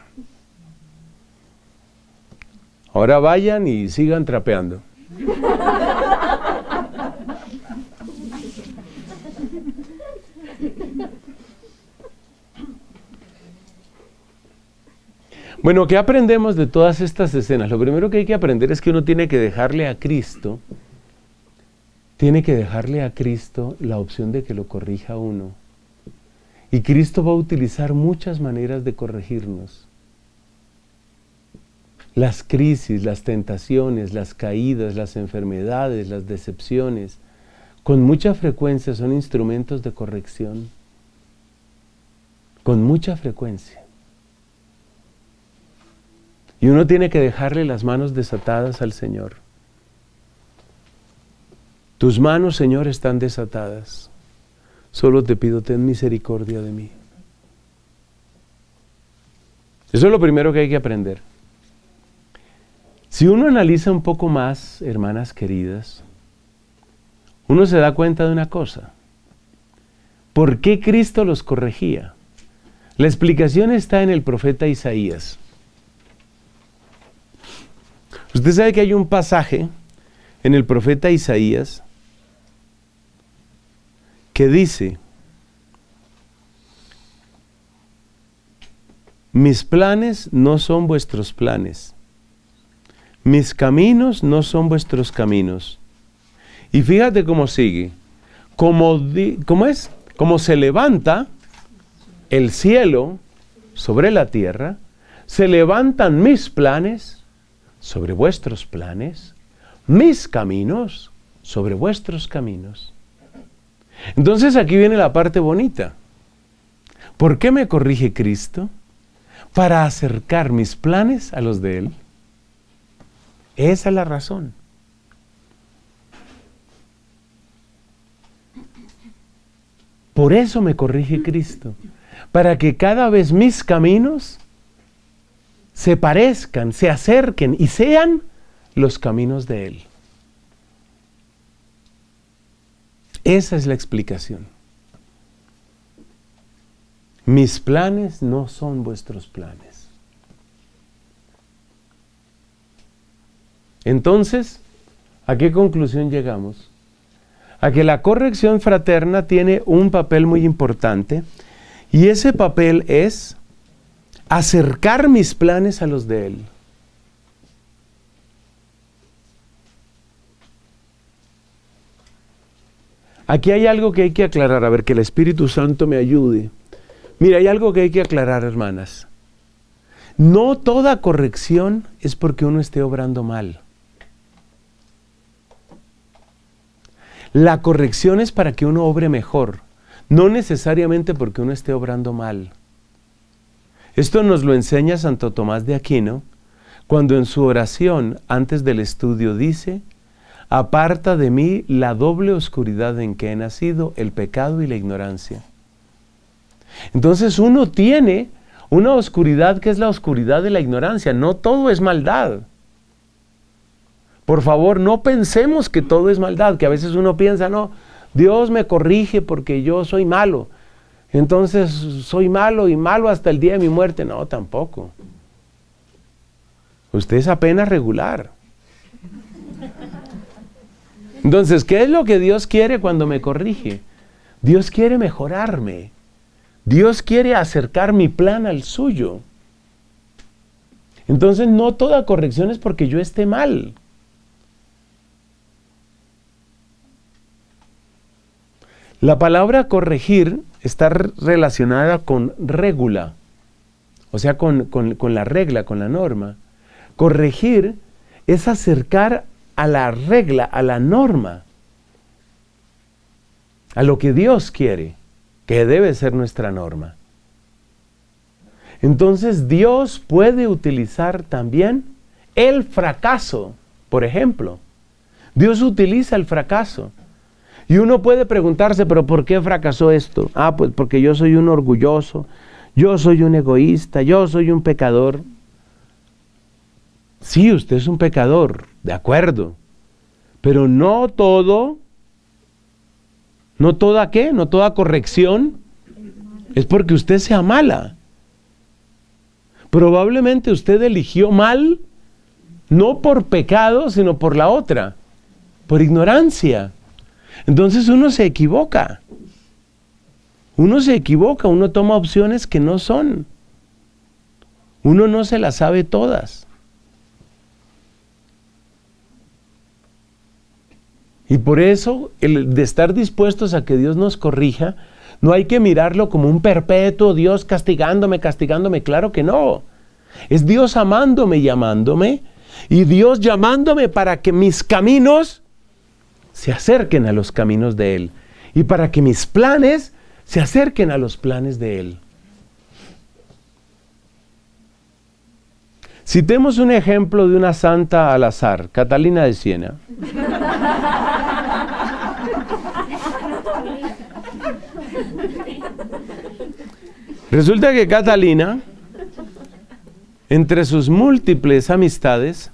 Ahora vayan y sigan trapeando. Bueno, ¿qué aprendemos de todas estas escenas? Lo primero que hay que aprender es que uno tiene que dejarle a Cristo, tiene que dejarle a Cristo la opción de que lo corrija uno. Y Cristo va a utilizar muchas maneras de corregirnos. Las crisis, las tentaciones, las caídas, las enfermedades, las decepciones, con mucha frecuencia son instrumentos de corrección. Con mucha frecuencia. Y uno tiene que dejarle las manos desatadas al Señor. Tus manos, Señor, están desatadas. Solo te pido, ten misericordia de mí. Eso es lo primero que hay que aprender. Si uno analiza un poco más, hermanas queridas, uno se da cuenta de una cosa. ¿Por qué Cristo los corregía? La explicación está en el profeta Isaías. Usted sabe que hay un pasaje en el profeta Isaías que dice: mis planes no son vuestros planes, mis caminos no son vuestros caminos. Y fíjate cómo sigue, como, ¿cómo es? Como se levanta el cielo sobre la tierra, se levantan mis planes sobre vuestros planes, mis caminos sobre vuestros caminos. Entonces aquí viene la parte bonita. ¿Por qué me corrige Cristo? Para acercar mis planes a los de Él. Esa es la razón. Por eso me corrige Cristo, para que cada vez mis caminos se parezcan, se acerquen y sean los caminos de Él. Esa es la explicación. Mis planes no son vuestros planes. Entonces, ¿a qué conclusión llegamos? A que la corrección fraterna tiene un papel muy importante, y ese papel es acercar mis planes a los de Él. Aquí hay algo que hay que aclarar, a ver, que el Espíritu Santo me ayude. Mira, hay algo que hay que aclarar, hermanas. No toda corrección es porque uno esté obrando mal. La corrección es para que uno obre mejor, no necesariamente porque uno esté obrando mal. Esto nos lo enseña Santo Tomás de Aquino, cuando en su oración antes del estudio dice: aparta de mí la doble oscuridad en que he nacido, el pecado y la ignorancia. Entonces uno tiene una oscuridad que es la oscuridad de la ignorancia. No todo es maldad. Por favor, no pensemos que todo es maldad, que a veces uno piensa, no, Dios me corrige porque yo soy malo. Entonces, soy malo y malo hasta el día de mi muerte. No, tampoco. Usted es apenas regular. Entonces, ¿qué es lo que Dios quiere cuando me corrige? Dios quiere mejorarme. Dios quiere acercar mi plan al suyo. Entonces no toda corrección es porque yo esté mal. La palabra corregir está relacionada con regula, o sea, con, con, con la regla, con la norma. Corregir es acercar a la regla, a la norma, a lo que Dios quiere, que debe ser nuestra norma. Entonces Dios puede utilizar también el fracaso, por ejemplo. Dios utiliza el fracaso. Y uno puede preguntarse, ¿pero por qué fracasó esto? Ah, pues porque yo soy un orgulloso, yo soy un egoísta, yo soy un pecador. Sí, usted es un pecador, de acuerdo. Pero no todo, no toda qué, no toda corrección es porque usted sea mala. Probablemente usted eligió mal, no por pecado, sino por la otra, por ignorancia. Entonces uno se equivoca, uno se equivoca, uno toma opciones que no son, uno no se las sabe todas. Y por eso, el de estar dispuestos a que Dios nos corrija, no hay que mirarlo como un perpetuo Dios castigándome, castigándome, claro que no. Es Dios amándome y amándome, y Dios llamándome para que mis caminos se acerquen a los caminos de Él, y para que mis planes se acerquen a los planes de Él. Citemos un ejemplo de una santa al azar, Catalina de Siena. Resulta que Catalina, entre sus múltiples amistades,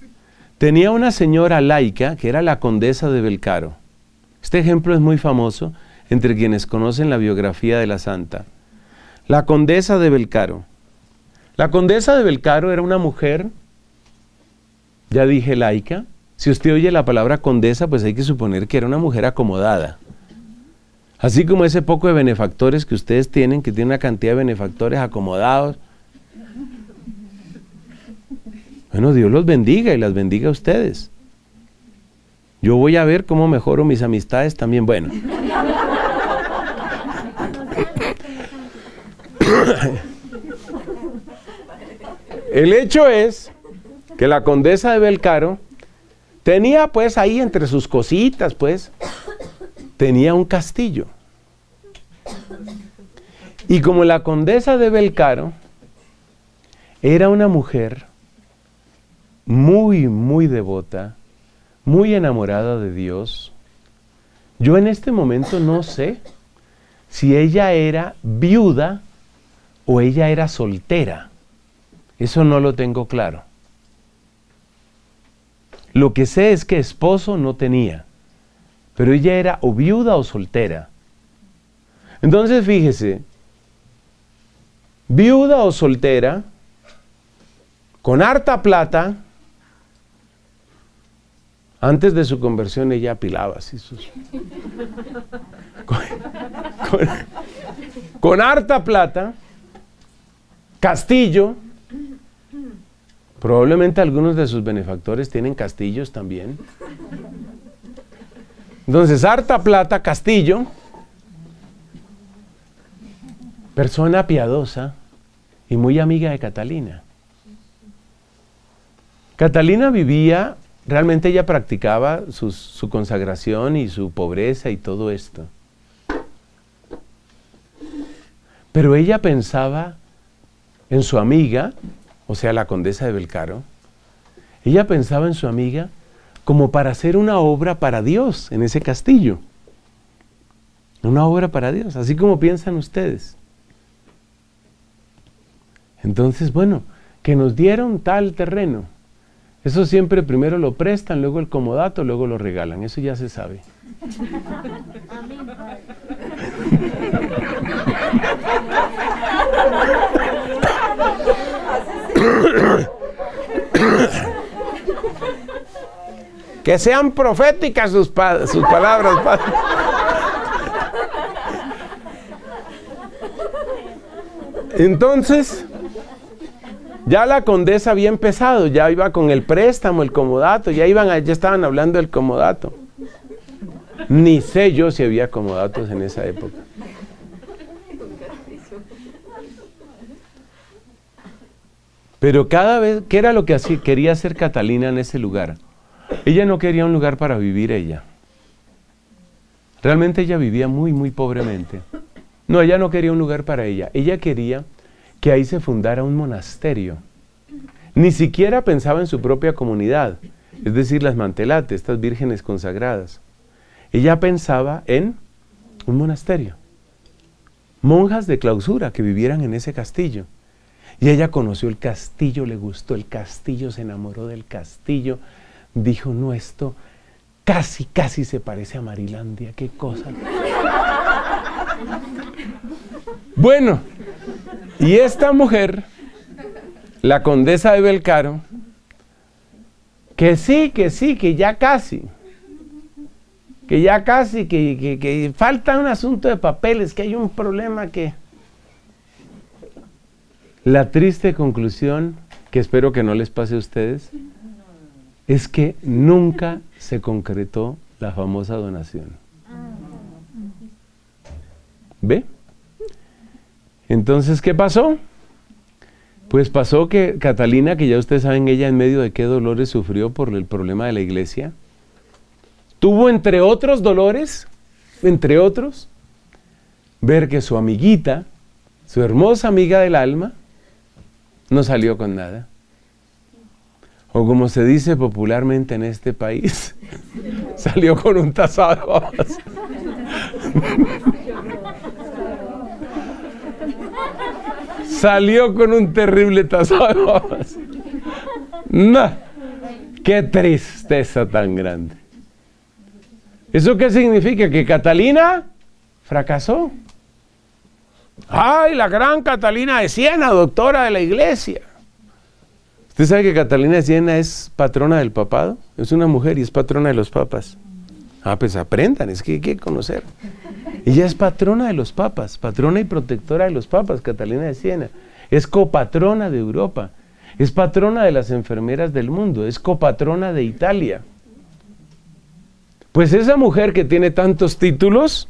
tenía una señora laica que era la Condesa de Belcaro. Este ejemplo es muy famoso entre quienes conocen la biografía de la santa. La Condesa de Belcaro. La Condesa de Belcaro era una mujer, ya dije laica. Si usted oye la palabra condesa, pues hay que suponer que era una mujer acomodada. Así como ese poco de benefactores que ustedes tienen, que tienen una cantidad de benefactores acomodados. Bueno, Dios los bendiga y las bendiga a ustedes. Yo voy a ver cómo mejoro mis amistades también. Bueno. El hecho es que la Condesa de Belcaro tenía pues ahí entre sus cositas pues, tenía un castillo. Y como la Condesa de Belcaro era una mujer muy, muy devota, muy enamorada de Dios. Yo en este momento no sé si ella era viuda o ella era soltera. Eso no lo tengo claro. Lo que sé es que esposo no tenía, pero ella era o viuda o soltera. Entonces, fíjese, viuda o soltera, con harta plata. Antes de su conversión ella apilaba así sus... Con, con, con harta plata, castillo, probablemente algunos de sus benefactores tienen castillos también. Entonces, harta plata, castillo, persona piadosa y muy amiga de Catalina. Catalina vivía... Realmente ella practicaba su, su consagración y su pobreza y todo esto. Pero ella pensaba en su amiga, o sea, la Condesa de Belcaro, ella pensaba en su amiga como para hacer una obra para Dios en ese castillo. Una obra para Dios, así como piensan ustedes. Entonces, bueno, que nos dieron tal terreno. Eso siempre primero lo prestan, luego el comodato, luego lo regalan. Eso ya se sabe. Que sean proféticas sus, pa sus palabras, Padre. Entonces, Ya la condesa había empezado, ya iba con el préstamo, el comodato, ya iban, ya estaban hablando del comodato. Ni sé yo si había comodatos en esa época. Pero cada vez, ¿qué era lo que así quería hacer Catalina en ese lugar? Ella no quería un lugar para vivir ella. Realmente ella vivía muy, muy pobremente. No, ella no quería un lugar para ella. Ella quería que ahí se fundara un monasterio. Ni siquiera pensaba en su propia comunidad, es decir, las mantelates, estas vírgenes consagradas. Ella pensaba en un monasterio. Monjas de clausura que vivieran en ese castillo. Y ella conoció el castillo, le gustó el castillo, se enamoró del castillo. Dijo, no, esto casi, casi se parece a Marilandia, qué cosa. Bueno, y esta mujer, la condesa de Belcaro, que sí, que sí, que ya casi, que ya casi, que, que, que falta un asunto de papeles, que hay un problema que... La triste conclusión, que espero que no les pase a ustedes, es que nunca se concretó la famosa donación. ¿Ve? Entonces, ¿qué pasó? Pues pasó que Catalina, que ya ustedes saben ella en medio de qué dolores sufrió por el problema de la iglesia, tuvo entre otros dolores, entre otros, ver que su amiguita, su hermosa amiga del alma, no salió con nada. O como se dice popularmente en este país, salió con un tasado. Salió con un terrible tasado. No, qué tristeza tan grande. ¿Eso qué significa? Que Catalina fracasó. ¡Ay, la gran Catalina de Siena, doctora de la iglesia! ¿Usted sabe que Catalina de Siena es patrona del papado? Es una mujer y es patrona de los papas. Ah, pues aprendan, es que hay que conocer. Ella es patrona de los papas, patrona y protectora de los papas, Catalina de Siena. Es copatrona de Europa, es patrona de las enfermeras del mundo, es copatrona de Italia. Pues esa mujer que tiene tantos títulos,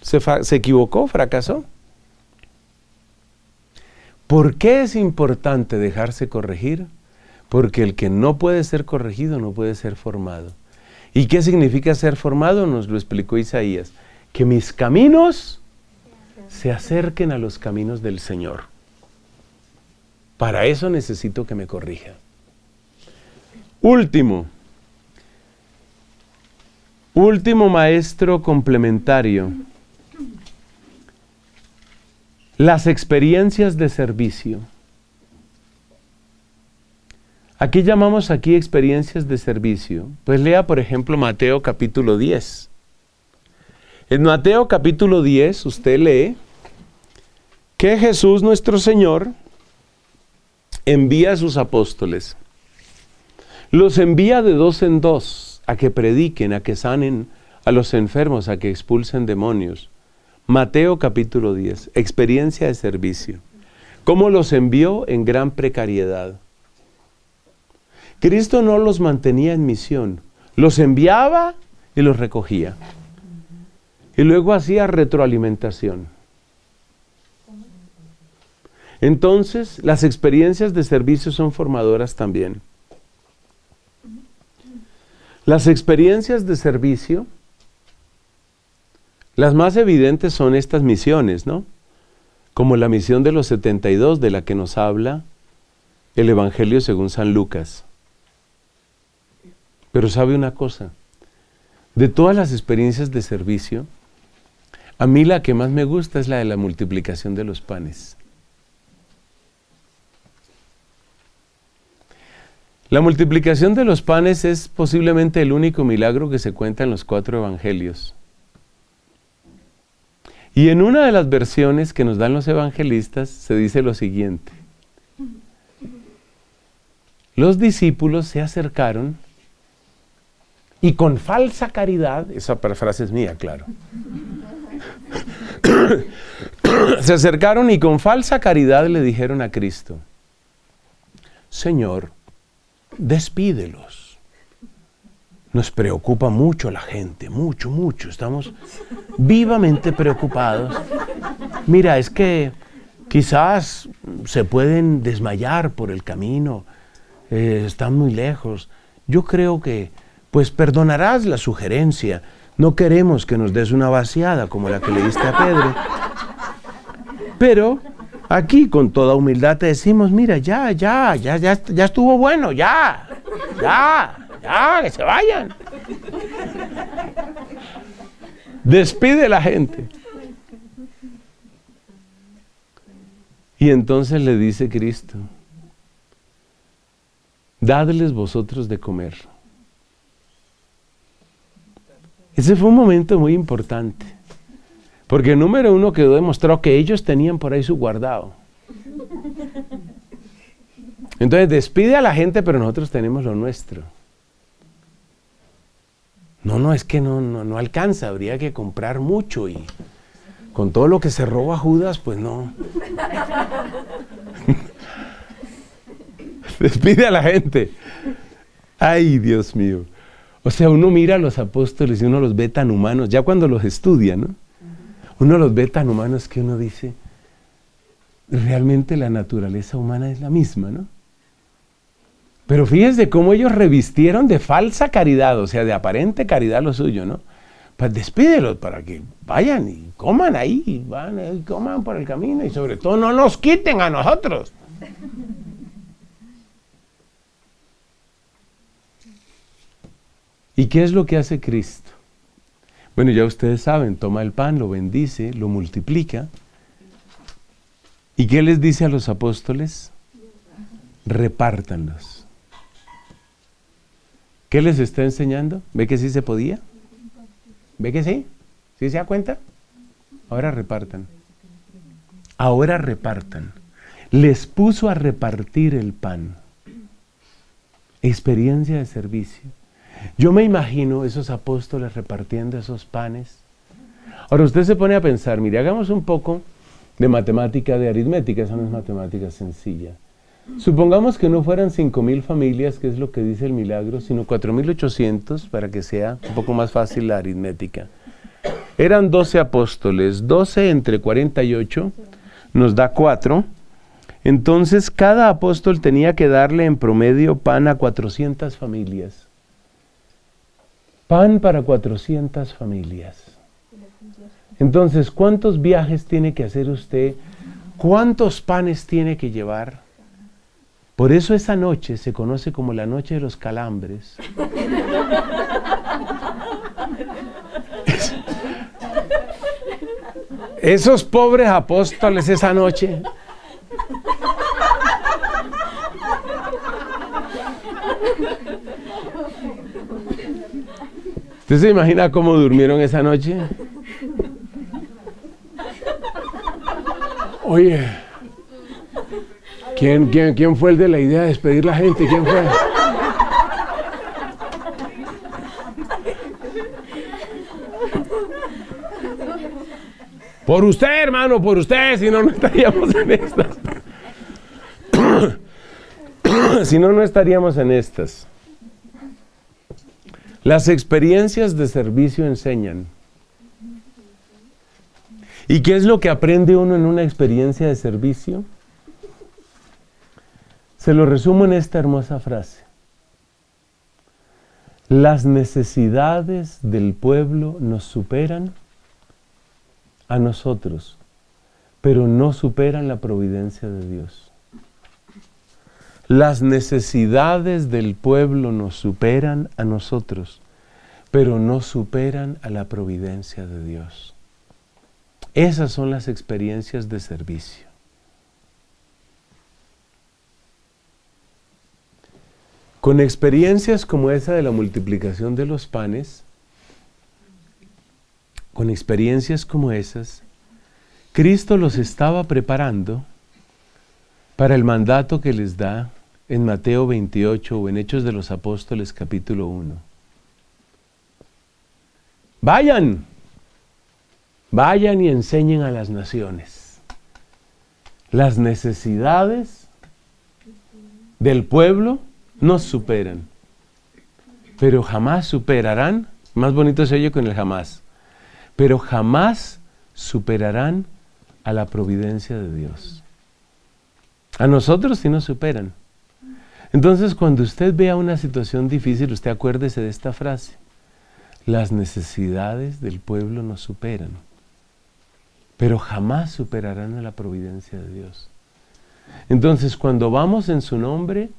se, se equivocó, fracasó. ¿Por qué es importante dejarse corregir? Porque el que no puede ser corregido no puede ser formado. ¿Y qué significa ser formado? Nos lo explicó Isaías. Que mis caminos se acerquen a los caminos del Señor. Para eso necesito que me corrija. Último. Último maestro complementario. Las experiencias de servicio. Aquí llamamos aquí experiencias de servicio. Pues lea, por ejemplo, Mateo capítulo diez. En Mateo capítulo diez, usted lee que Jesús nuestro Señor envía a sus apóstoles. Los envía de dos en dos, a que prediquen, a que sanen a los enfermos, a que expulsen demonios. Mateo capítulo diez, experiencia de servicio. ¿Cómo los envió? En gran precariedad. Cristo no los mantenía en misión, los enviaba y los recogía. Y luego hacía retroalimentación. Entonces, las experiencias de servicio son formadoras también. Las experiencias de servicio... Las más evidentes son estas misiones, ¿no? Como la misión de los setenta y dos, de la que nos habla el Evangelio según San Lucas. Pero sabe una cosa, de todas las experiencias de servicio, a mí la que más me gusta es la de la multiplicación de los panes. La multiplicación de los panes es posiblemente el único milagro que se cuenta en los cuatro evangelios. Y en una de las versiones que nos dan los evangelistas se dice lo siguiente. Los discípulos se acercaron y con falsa caridad, esa frase es mía, claro. Se acercaron y con falsa caridad le dijeron a Cristo, Señor, despídelos. Nos preocupa mucho la gente, mucho, mucho. Estamos vivamente preocupados. Mira, es que quizás se pueden desmayar por el camino, eh, están muy lejos. Yo creo que, pues perdonarás la sugerencia. No queremos que nos des una vaciada como la que le diste a Pedro. Pero aquí con toda humildad te decimos, mira, ya, ya, ya, ya, ya estuvo bueno, ya, ya, ya, que se vayan. Despide la gente. Y entonces le dice Cristo, dadles vosotros de comer. Ese fue un momento muy importante, porque número uno quedó demostrado que ellos tenían por ahí su guardado. Entonces despide a la gente, pero nosotros tenemos lo nuestro. No, no, es que no, no, no alcanza, habría que comprar mucho y con todo lo que se roba Judas, pues no. Despide a la gente. Ay, Dios mío. O sea, uno mira a los apóstoles y uno los ve tan humanos, ya cuando los estudia, ¿no? Uno los ve tan humanos que uno dice, realmente la naturaleza humana es la misma, ¿no? Pero fíjense cómo ellos revistieron de falsa caridad, o sea, de aparente caridad lo suyo, ¿no? Pues despídelos para que vayan y coman ahí, y van y coman por el camino, y sobre todo no nos quiten a nosotros. ¿Y qué es lo que hace Cristo? Bueno, ya ustedes saben, toma el pan, lo bendice, lo multiplica. ¿Y qué les dice a los apóstoles? Repártanlos. ¿Qué les está enseñando? ¿Ve que sí se podía? ¿Ve que sí? ¿Sí se da cuenta? Ahora repartan. Ahora repartan. Les puso a repartir el pan. Experiencia de servicio. Yo me imagino esos apóstoles repartiendo esos panes. Ahora usted se pone a pensar, mire, hagamos un poco de matemática, de aritmética, esa no es matemática sencilla. Supongamos que no fueran cinco mil familias, que es lo que dice el milagro, sino cuatro mil ochocientos para que sea un poco más fácil la aritmética. Eran doce apóstoles, doce entre cuarenta y ocho nos da cuatro. Entonces cada apóstol tenía que darle en promedio pan a cuatrocientas familias. Pan para cuatrocientas familias. Entonces, ¿cuántos viajes tiene que hacer usted? ¿Cuántos panes tiene que llevar? Por eso esa noche se conoce como la noche de los calambres. Esos pobres apóstoles esa noche... ¿Usted se imagina cómo durmieron esa noche? Oye, ¿quién, quién, quién fue el de la idea de despedir la gente? ¿Quién fue? Por usted, hermano, por usted, si no, no estaríamos en estas. Si no, no estaríamos en estas. Las experiencias de servicio enseñan. ¿Y qué es lo que aprende uno en una experiencia de servicio? Se lo resumo en esta hermosa frase. Las necesidades del pueblo nos superan a nosotros, pero no superan la providencia de Dios. Las necesidades del pueblo nos superan a nosotros, pero no superan a la providencia de Dios. Esas son las experiencias de servicio. Con experiencias como esa de la multiplicación de los panes, con experiencias como esas, Cristo los estaba preparando para el mandato que les da en Mateo veintiocho o en Hechos de los Apóstoles capítulo uno. Vayan, vayan y enseñen a las naciones. Las necesidades del pueblo nos superan, pero jamás superarán, más bonito se oye con el jamás, pero jamás superarán a la providencia de Dios. A nosotros sí nos superan. Entonces, cuando usted vea una situación difícil, usted acuérdese de esta frase: las necesidades del pueblo nos superan, pero jamás superarán a la providencia de Dios. Entonces, cuando vamos en su nombre,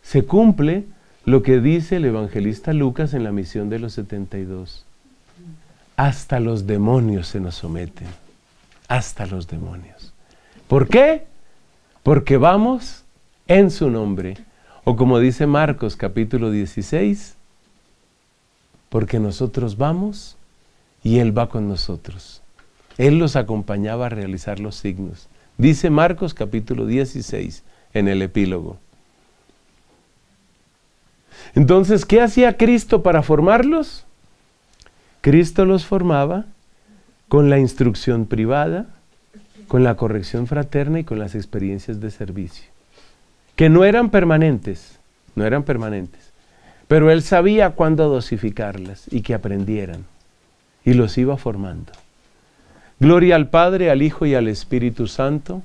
se cumple lo que dice el evangelista Lucas en la misión de los setenta y dos. Hasta los demonios se nos someten. Hasta los demonios. ¿Por qué? Porque vamos en su nombre. O como dice Marcos capítulo dieciséis, porque nosotros vamos y Él va con nosotros. Él los acompañaba a realizar los signos. Dice Marcos capítulo dieciséis en el epílogo. Entonces, ¿qué hacía Cristo para formarlos? Cristo los formaba con la instrucción privada, con la corrección fraterna y con las experiencias de servicio, que no eran permanentes, no eran permanentes, pero Él sabía cuándo dosificarlas y que aprendieran, y los iba formando. Gloria al Padre, al Hijo y al Espíritu Santo.